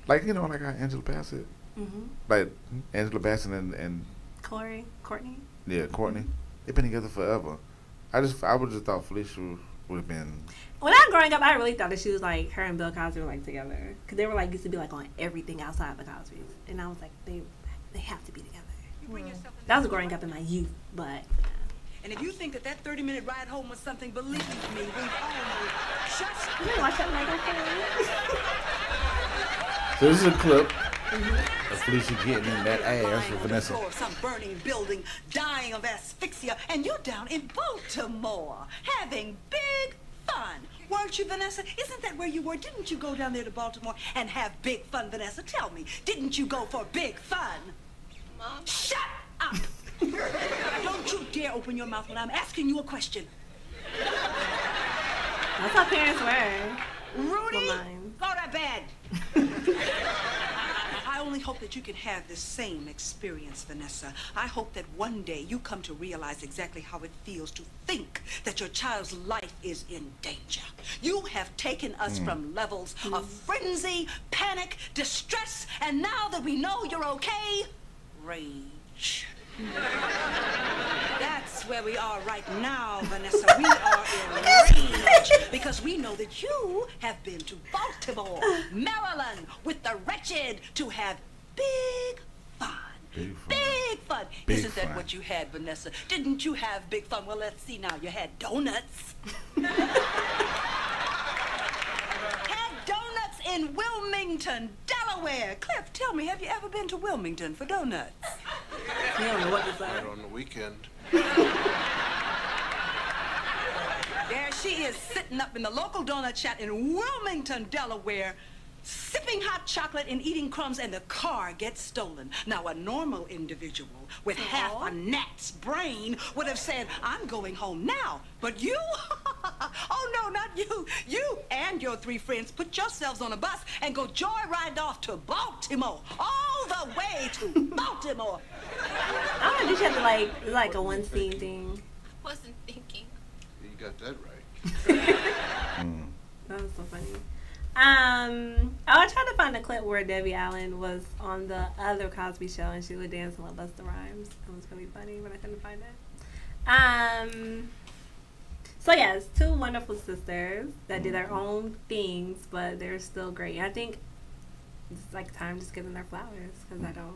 Like, you know, like how Angela Bassett. Mm-hmm. Like, Angela Bassett and... and Corey, Courtney? Yeah, Courtney. They've been together forever. I just, I would just thought Phylicia would have been... When I was growing up, I really thought that she was like, her and Bill Cosby were like together. Because they were like, used to be like on everything outside the Cosby's. And I was like, they they have to be together. You bring mm. yourself that was growing up in my youth, but. Yeah. And if you think that that thirty minute ride home was something, believe me, we all know. Shush. You didn't watch that Michael Kelly? So this is a clip. Mm-hmm. Of Phylicia getting in that ass with Vanessa. Of some burning building, dying of asphyxia, and you're down in Baltimore having big fun. Weren't you, Vanessa? Isn't that where you were? Didn't you go down there to Baltimore and have big fun, Vanessa? Tell me, didn't you go for big fun? Mom? Shut up! Don't you dare open your mouth when I'm asking you a question. That's how parents were. Rudy, go to bed. I only hope that you can have the same experience, Vanessa. I hope that one day you come to realize exactly how it feels to think that your child's life is in danger. You have taken us mm. from levels mm. of frenzy, panic, distress, and now that we know you're okay, rage. That's where we are right now, Vanessa. We are in rage because we know that you have been to Baltimore, Maryland, with the wretched to have big fun. Big fun. Big fun. Big Isn't fun. That what you had, Vanessa? Didn't you have big fun? Well, let's see now. You had donuts. Had donuts in Wilmington, Delaware. Cliff, tell me, have you ever been to Wilmington for donuts? You don't know what is that? Right on the weekend. There she is sitting up in the local donut shop in Wilmington, Delaware, sipping hot chocolate and eating crumbs, and the car gets stolen. Now, a normal individual with oh. half a gnat's brain would have said, I'm going home now. But you, oh no, not you. You and your three friends put yourselves on a bus and go joyride off to Baltimore, all the way to Baltimore. I don't know, did you have to, like, like a one-scene thing? I wasn't thinking. You got that right. mm. That was so funny. Um, I was trying to find a clip where Debbie Allen was on the other Cosby Show and she was dancing with Busta Rhymes. It was really funny, but I couldn't find it. Um, so yes, two wonderful sisters that did their own things, but they're still great. I think it's like time just giving their flowers, because I don't.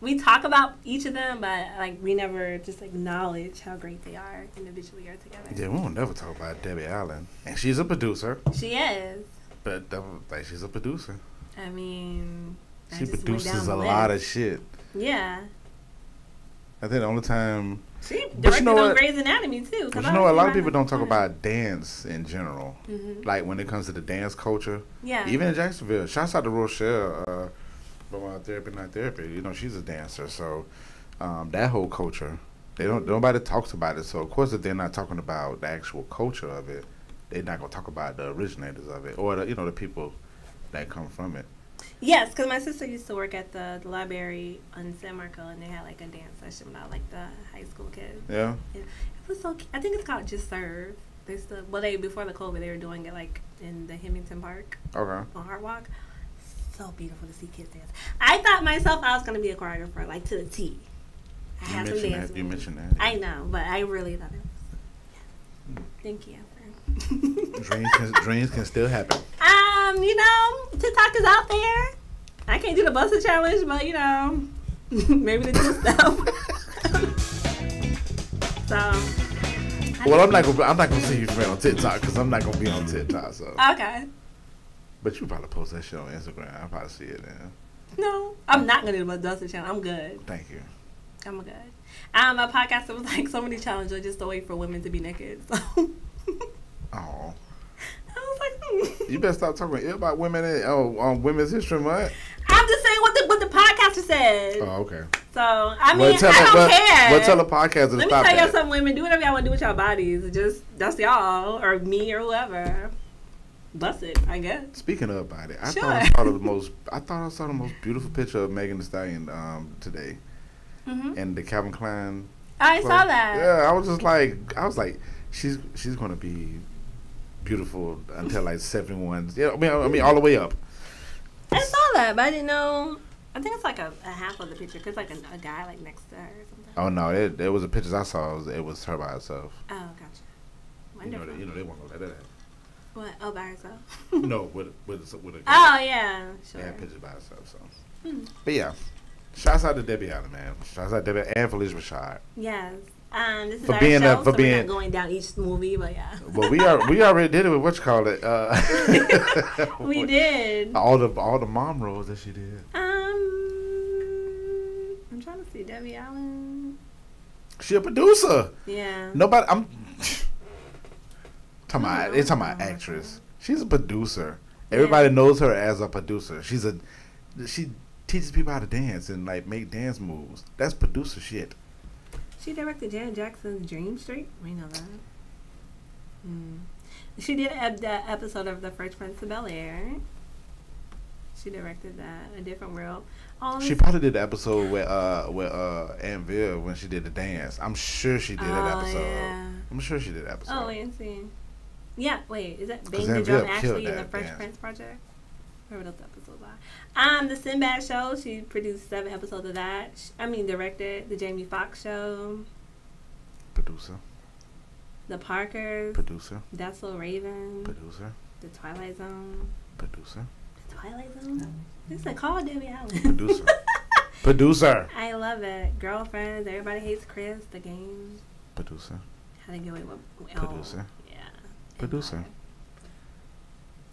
We talk about each of them, but like we never just acknowledge how great they are individually or together. Yeah, we won't never talk about Debbie Allen, and she's a producer. She is. But that, like, she's a producer. I mean, she I just produces a lot of shit. Yeah. I think the only time she directed, you know, on Grey's Anatomy too. But you know, a lot of people don't talk about dance in general. Mm-hmm. Like when it comes to the dance culture. Yeah. Even in Jacksonville, shouts out to Rochelle. Uh, But my therapy, not therapy. You know, she's a dancer, so um, that whole culture, they don't. Mm-hmm. Nobody talks about it. So of course, if they're not talking about the actual culture of it, they're not gonna talk about the originators of it, or the, you know, the people that come from it. Yes, because my sister used to work at the, the library on San Marco, and they had like a dance session about like the high school kids. Yeah, and it was so. I think it's called Just Serve. They still, well, they before the COVID, they were doing it like in the Hemington Park. Okay. On Hard Walk. So beautiful to see kids dance. I thought myself I was going to be a choreographer, like to the T. I you had some dance. That, you mentioned that. Yeah. I know, but I really thought it was. Yeah. Thank you. dreams, can, dreams can still happen. Um, you know, TikTok is out there. I can't do the Busta Challenge, but you know, maybe they do stuff. So. Well, I'm not gonna I'm not gonna see you friend on TikTok because I'm not gonna be on TikTok. So. Okay. But you probably post that shit on Instagram. I probably see it then. No, I'm not gonna do my Dustin channel. I'm good. Thank you. I'm good. Um, my podcast was like so many challenges, just a way for women to be naked. So. Oh. I was like, hmm. You better stop talking ill about women and, oh, on Women's History Month. I'm just saying what the what the podcaster said. Oh, okay. So I mean, well, tell I don't well, care. Well, tell the podcaster to Let stop me tell y'all something, women. Do whatever y'all want to do with y'all bodies. Just that's y'all or me or whoever. Bust it, I guess. Speaking of body, I sure. thought I saw the most. I thought I saw the most beautiful picture of Megan Thee Stallion um, today, mm-hmm. and the Calvin Klein. I quote. Saw that. Yeah, I was just like, I was like, she's she's gonna be beautiful until like seventy-one. Yeah, I mean, I, I mean, all the way up. I saw that, but I didn't know. I think it's like a, a half of the picture, cause like a, a guy like next to her or something. Oh no, it it was the pictures I saw. It was, it was her by herself. Oh, gotcha. Wonderful. You know, they, you know, they won't let that happen. What? Oh, by herself? No, with with with a girl. Oh yeah, sure. They had pictures by herself, so. Mm. But yeah, shouts out to Debbie Allen, man. Shouts out to Debbie and Phylicia Rashad. Yes, um, this is for our being show, a, for so being we're not going down each movie, but yeah. Well, we are we already did it with what you call it. Uh, we did all the all the mom roles that she did. Um, I'm trying to see Debbie Allen. She a producer. Yeah. Nobody. I'm. Talking about, it's talking about actress. She's a producer. Everybody yeah. knows her as a producer. She's a she teaches people how to dance and like make dance moves. That's producer shit. She directed Janet Jackson's Dream Street. We know that. Mm. She did ep the episode of The Fresh Prince of Bel Air. She directed that. A Different World. All she probably did the episode with uh with uh Aunt Viv when she did the dance. I'm sure she did oh, that episode. Yeah. I'm sure she did that episode. Oh, wait and see. Yeah, wait, is that Bang the Drum actually in the Fresh dance. Prince project? I remember those episodes are. Um, the Sinbad show, she produced seven episodes of that. She, I mean, directed the Jamie Foxx show. Producer. The Parkers. Producer. That's So Raven. Producer. The Twilight Zone. Producer. The Twilight Zone? This is called Debbie Allen. Producer. Producer. I love it. Girlfriends, Everybody Hates Chris, The Game. Producer. How to Get Away with oh. Producer. Producer.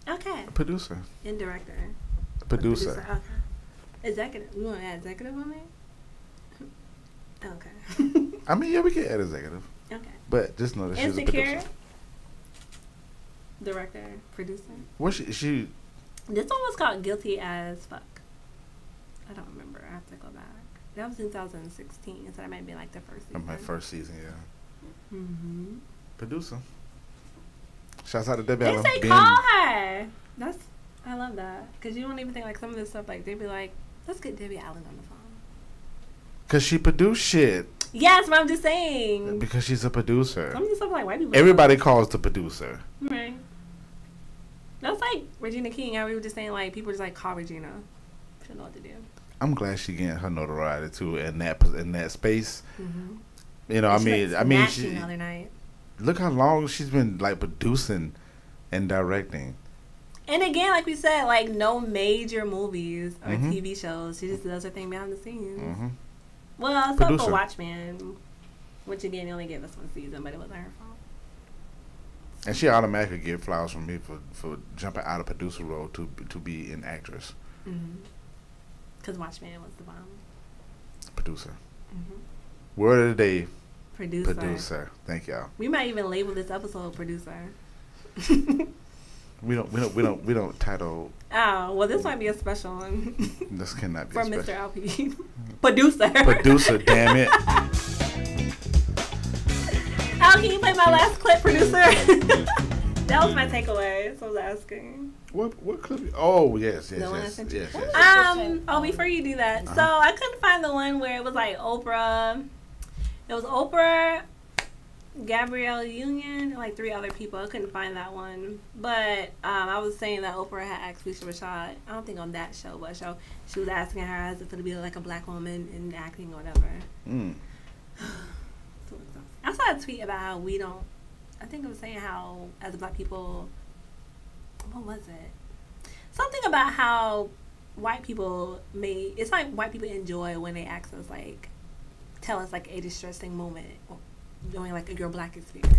Okay. Producer. And director. Producer. Producer. Okay. Executive. You want to add executive on there? Okay. I mean, yeah, we can add executive. Okay. But just know that she's a producer. Director. Producer. What she, she? This one was called Guilty as Fuck. I don't remember. I have to go back. That was in two thousand sixteen, so that might be like the first season. My first season, yeah. Mm-hmm. Producer. Shouts out to Debbie Allen. They say call her. That's, I love that. Because you don't even think, like, some of this stuff, like, they'd be like, let's get Debbie Allen on the phone. Because she produced shit. Yes, but I'm just saying. Because she's a producer. Some of this stuff, like, white people. Everybody calls the producer. Right. That's like Regina King. How we were just saying, like, people just, like, call Regina. She'll know what to do. I'm glad she getting her notoriety, too, in that, in that space. Mm-hmm. You know, I mean, I mean, she. The other night. Look how long she's been like producing and directing. And again, like we said, like no major movies or mm-hmm. T V shows. She just does her thing behind the scenes. Mm-hmm. Well, except for Watchmen, which again, they only gave us one season, but it wasn't her fault. And she automatically get flowers from me for, for jumping out of producer role to to be an actress. Mm-hmm. Because Watchmen was the bomb. Producer. Mm-hmm. Word of the day. Producer. Producer. Thank y'all. We might even label this episode "Producer." We don't. We don't. We don't. We don't title. Oh well, this might be a special one. This cannot be for a special. Mister L P. Producer. Producer. Damn it. Al, can you play my last clip, producer? That was my takeaway. So I was asking. What what clip? Oh yes yes yes, yes, yes, yes yes. Um. Oh, before you do that, uh-huh. so I couldn't find the one where it was like Oprah. It was Oprah, Gabrielle Union, and like three other people. I couldn't find that one. But um, I was saying that Oprah had asked Phylicia Rashad, I don't think on that show, but show, she was asking her, is it going to be like a black woman in acting or whatever? Mm. I saw a tweet about how we don't, I think it was saying how, as black people, what was it? Something about how white people may, it's like white people enjoy when they ask us, like, tell us like a distressing moment or doing like your black experience,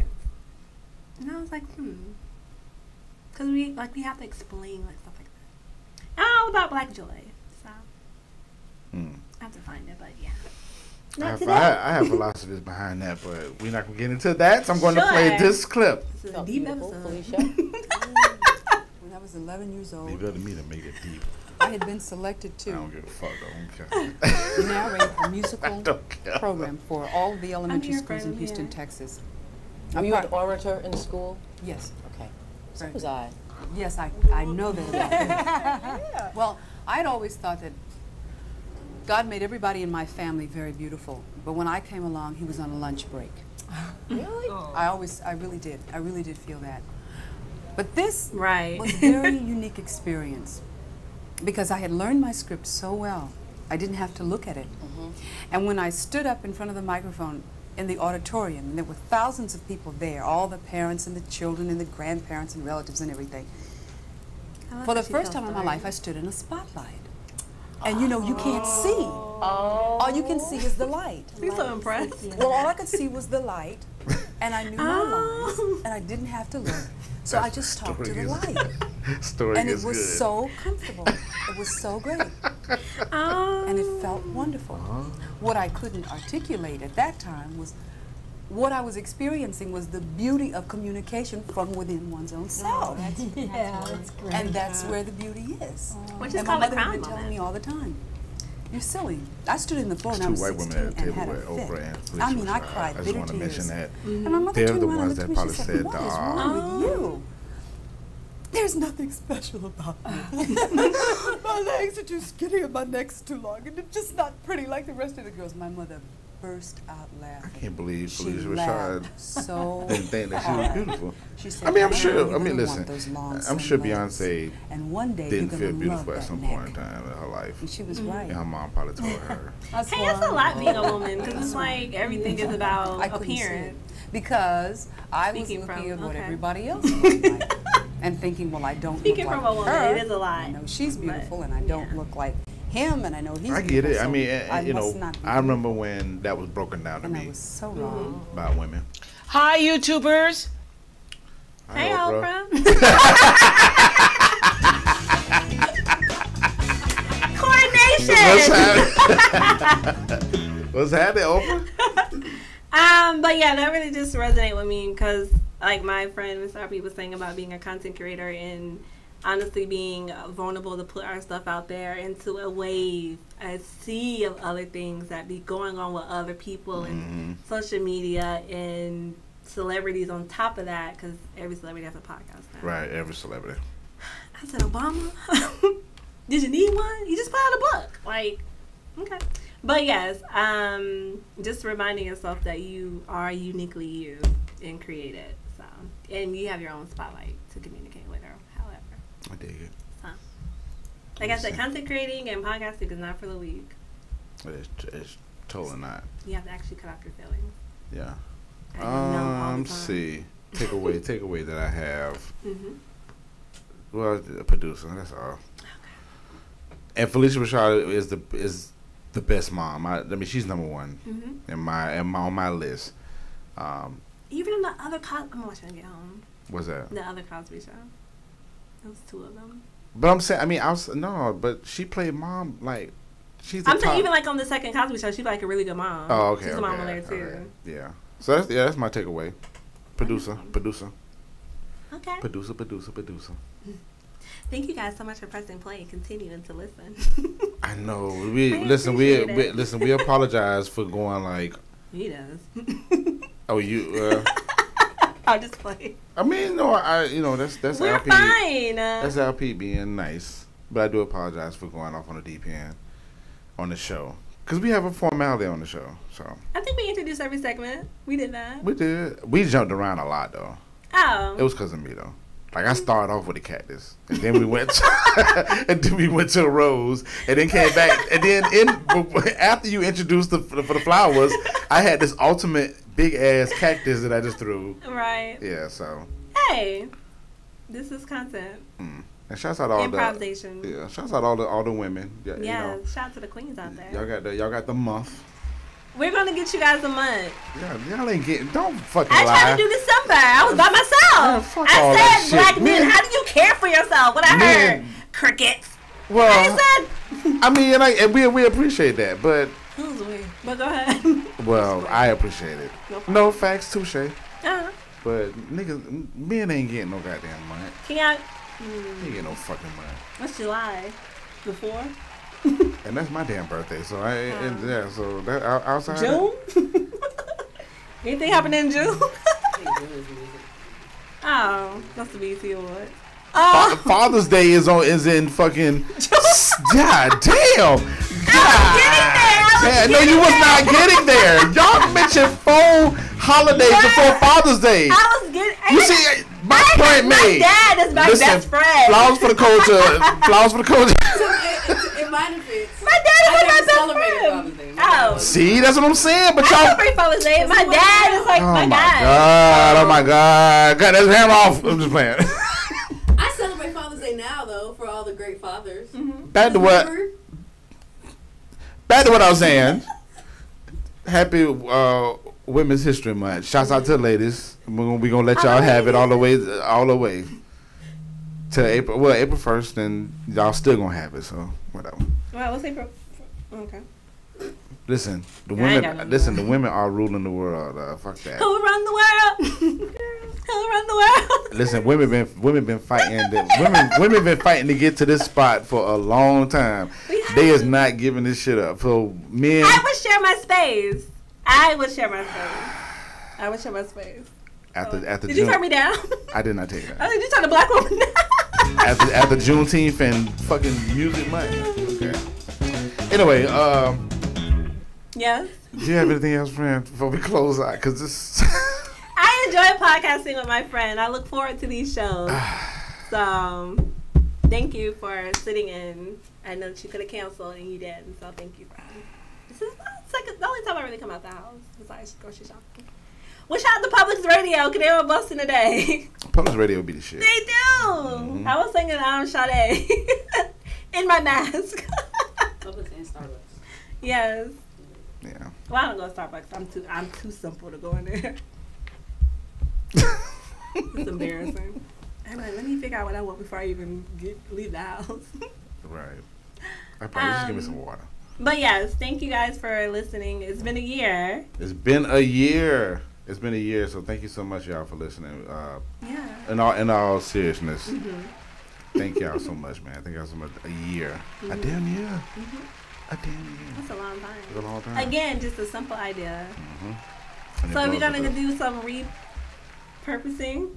and I was like, hmm, because we like we have to explain like stuff like that. I'm all about black joy, so hmm. I have to find it, but yeah, not I, have, today. I, I have philosophies behind that, but we're not gonna get into that. So I'm going sure. to play this clip. This is a deep episode. When I was eleven years old, they built me to make it deep. I had been selected to I don't give a fuck, though. I don't care. Narrate a musical program for all the elementary schools in Houston, here. Texas. Were you an orator in school? Yes. Okay. So right. was I. Yes, I, I know that. Yeah. Well, I'd always thought that God made everybody in my family very beautiful, but when I came along, he was on a lunch break. Really? Oh. I always, I really did. I really did feel that. But this right. was a very unique experience. Because I had learned my script so well, I didn't have to look at it. Mm-hmm. And when I stood up in front of the microphone in the auditorium, and there were thousands of people there, all the parents and the children and the grandparents and relatives and everything. For the first time in my life, I stood in a spotlight. And you know, you can't see. Oh. All you can see is the light. He's so impressed. Well, all I could see was the light, and I knew my lines, and I didn't have to look. So I just talked to the light. Story and it was good. So comfortable. It was so great. Um, and it felt wonderful. Uh-huh. What I couldn't articulate at that time was what I was experiencing was the beauty of communication from within one's own self. Oh, that's, that's yeah, that's great. And that's where the beauty is. Which is called a crown moment. Telling me all the time, you're silly. I stood in the floor and I was sixteen and had a fit. I mean, I cried bitter tears. And my mother turned around and looked at me and she said, what is wrong with you? There's nothing special about me. My legs are too skinny and my neck's too long and it's just not pretty like the rest of the girls. My mother burst out laughing. I can't believe Phylicia Rashad so didn't think that she was beautiful. She said, I mean, I'm sure, I mean, listen, I'm sure Beyonce and one day didn't feel beautiful at some neck. point in time in her life. And she was mm. right. And her mom probably told her. That's hey, that's a lot being a woman, because it's like everything is about I appearance. Because I Speaking was looking from, at what okay. everybody else looked like and thinking, well, I don't Speaking look like her. Speaking from a woman, it is a lie. I know she's beautiful but, and I don't yeah. look like him and I know he's I get it. So I mean, I, you know, I remember when that was broken down to and me. I was so wrong by women. Hi, YouTubers. Hi, hey, Oprah. Coronation. What's happening, Oprah? Um, but yeah, that really just resonated with me because, like, my friend Miss Harpy was saying about being a content curator and. Honestly, being vulnerable to put our stuff out there into a wave, a sea of other things that be going on with other people mm-hmm. and social media and celebrities on top of that, because every celebrity has a podcast now. Right, every celebrity. I said, Obama? Did you need one? You just put out a book. Like, okay. But yes, um, just reminding yourself that you are uniquely you and created. So, and you have your own spotlight to communicate with her. I dig it. Huh. Like I said, content creating and podcasting is not for the weak. It's, it's totally not. You have to actually cut off your feelings. Yeah. Um, see. Takeaway, takeaway that I have. Mm-hmm. Well, a producer. That's all. Okay. And Phylicia Rashad is the is the best mom. I, I mean, she's number one mm-hmm. in my in my on my list. Um, Even in the other Cosby, I'm watching Get Home. What's that? The other Cosby Show. Those two of them. But I'm saying, I mean, I was no, but she played mom like. She's I'm saying even like on the second Cosby Show, she's like a really good mom. Oh, okay. She's a okay, mom on there too. Right. Yeah. So that's yeah, that's my takeaway. Producer, okay. producer. Okay. Producer, producer, producer. Thank you guys so much for pressing play and continuing to listen. I know. We I listen. We, we listen. We apologize for going like. He does. Oh, you. Uh, I'll just play. I mean, no, I you know that's that's We're L P. Fine. That's L P being nice, but I do apologize for going off on a deep end. On the show, because we have a formality on the show, so I think we introduced every segment. We did that. We did. We jumped around a lot though. Oh, it was because of me though. Like I started off with the cactus, and then we went, to, and then we went to the rose, and then came back, and then in after you introduced the for the flowers, I had this ultimate big ass cactus that I just threw. Right. Yeah. So. Hey, this is content. Mm. And shouts out all Improvisation. the yeah, shouts out all the all the women. Yeah, yeah you know, shout out to the queens out there. Y'all got the y'all got the month. We're gonna get you guys a month. Yeah, y'all ain't getting. Don't fucking I lie. I tried to do this somewhere. I was by myself. Yeah, I all said, that black shit. men, how do you care for yourself? What I men. heard, crickets. Well, I said. I mean, like, and we we appreciate that, but. It was weird. But go ahead. Well, I appreciate it. No, no facts, touche. Uh huh. But niggas, men ain't getting no goddamn month. Can y'all? Mm. You get no fucking money. That's July, before. And that's my damn birthday, so I wow. and yeah. So that outside June. Anything happening in June? Oh, that's the B E T Award. Oh, Fa Father's Day is on is in fucking. God damn. God damn. No, you was there. not getting there. Y'all mentioned four holidays yes. before Father's Day. I was getting. You see. My I point made. My dad is my Listen, best friend. Flowers for the culture. Flowers for the culture. It might have been. My dad is like my best friend. Oh, see, that's what I'm saying. But y'all celebrate Father's Day. My dad is like oh my, my God. God. Oh my God. God, that's him off. I'm just playing. I celebrate Father's Day now, though, for all the great fathers. Mm-hmm. Back to what? Back to what I was saying. Happy. Uh, Women's History Month. Shouts out to the ladies. We're gonna, we gonna let y'all have it all the way, all the way to April. Well, April first, and y'all still gonna have it. So whatever. Well, what's April? Okay. Listen, the women. Listen, the women are ruling the world. Uh, fuck that. Who run the world? Who run the world? Listen, women been women been fighting. The, women women been fighting to get to this spot for a long time. They is not giving this shit up. So men. I would share my space. I would share my space. I would share my space. After, so, after did June, you turn me down? I did not take it. Oh, did you turn the black woman down? after, after Juneteenth and fucking music month. Okay. Anyway, um. Yes? Do you have anything else, friend, before we close out? Because this. I enjoy podcasting with my friend. I look forward to these shows. So, um, thank you for sitting in. I know that you could have canceled and you didn't, so thank you for This is fun. It's like the only time I really come out the house besides grocery shopping. Well, shout out to Publix Radio because they were busting today. Publix Radio be the shit. They do. Mm-hmm. I was singing um, Sade in my mask. Publix and Starbucks. Yes. Yeah. Well, I don't go to Starbucks. I'm too. I'm too simple to go in there. It's embarrassing. I'm like, let me figure out what I want before I even get, leave the house. Right. I probably um, just give me some water. But yes, thank you guys for listening. It's been a year. It's been a year. It's been a year. So thank you so much, y'all, for listening. Uh, yeah. In all in all seriousness, mm-hmm. thank y'all so much, man. Thank y'all so much. A year. Mm-hmm. A damn year. Mm-hmm. A damn year. That's a long time. That's a long time. Again, just a simple idea. Mm-hmm. So we're gonna do some repurposing.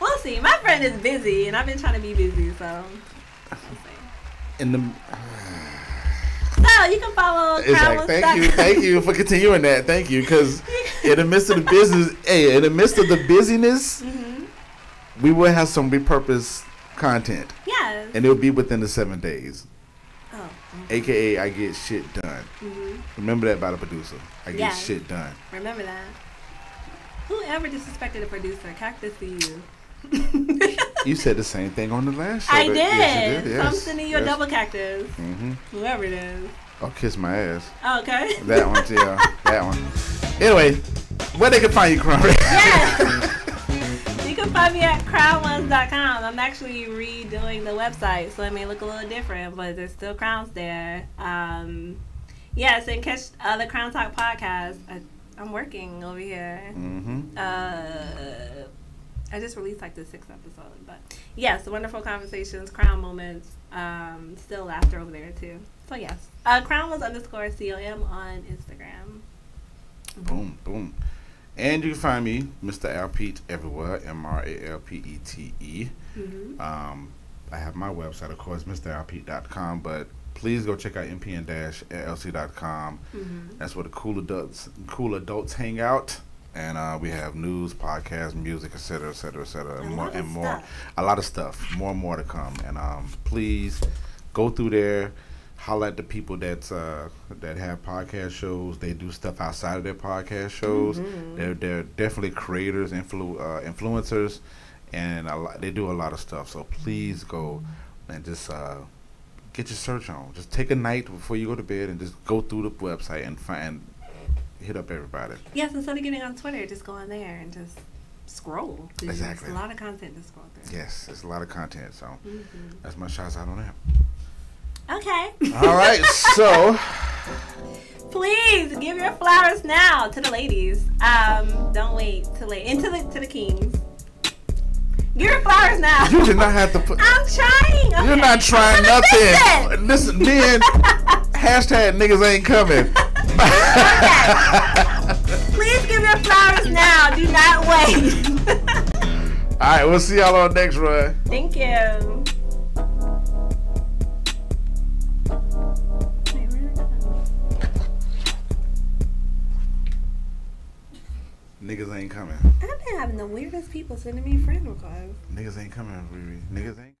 We'll see. My friend is busy, and I've been trying to be busy, so. In the so you can follow. It's like thank stuck. you, thank you for continuing that. Thank you, because in the midst of the business, hey, in the midst of the busyness, mm-hmm. we will have some repurposed content. Yes, and it'll be within the seven days. Oh, okay. A K A I get shit done. Mm-hmm. Remember that by the producer. I get yes. shit done. Remember that. Whoever disrespected a producer, cactus to you. You said the same thing on the last show. I that, did. Yes, you did. Yes. Come to me, your yes. double cactus. Mm-hmm. Whoever it is. I'll kiss my ass. Oh, okay. That one, too. That one. Anyway, where they can find you, Crown? Yes. You can find me at crown ones dot com. I'm actually redoing the website, so it may look a little different, but there's still crowns there. Um, yes, and catch uh, the Crown Talk podcast. I, I'm working over here. Mm-hmm. Uh, I just released like the sixth episode, but yes, wonderful conversations, crown moments, um, still laughter over there too. So yes, uh, crownwas underscore com on Instagram. Boom, boom. And you can find me, Mister Alpete, everywhere, M R A L P E T E. Mm-hmm. um, I have my website, of course, Mister Alpete dot com, but please go check out M P N dash L C dot com. Mm-hmm. That's where the cool adults, cool adults hang out. And uh, we have news, podcasts, music, et cetera, et cetera, et cetera, and more and more. Stuff. A lot of stuff. More and more to come. And um, please go through there. Holler at the people that's, uh, that have podcast shows. They do stuff outside of their podcast shows. Mm-hmm. They're, they're definitely creators, influ- uh, influencers, and a lot, they do a lot of stuff. So please go and just uh, get your search on. Just take a night before you go to bed and just go through the website and find, hit up everybody. Yes, instead of getting on Twitter, just go on there and just scroll. Exactly. There's a lot of content to scroll through. Yes, there's a lot of content. So mm-hmm. that's my shots out on that. Okay. All right, so. Please give your flowers now to the ladies. Um, don't wait till late. And to the, to the kings. Give your flowers now. You did not have to put. I'm trying. Okay. You're not trying nothing. Listen, then, hashtag niggas ain't coming. Okay. Please give your flowers now. Do not wait. All right, we'll see y'all on the next run. Thank you. Niggas ain't coming. I've been having the weirdest people sending me friend requests. Niggas ain't coming, Riri. Niggas ain't.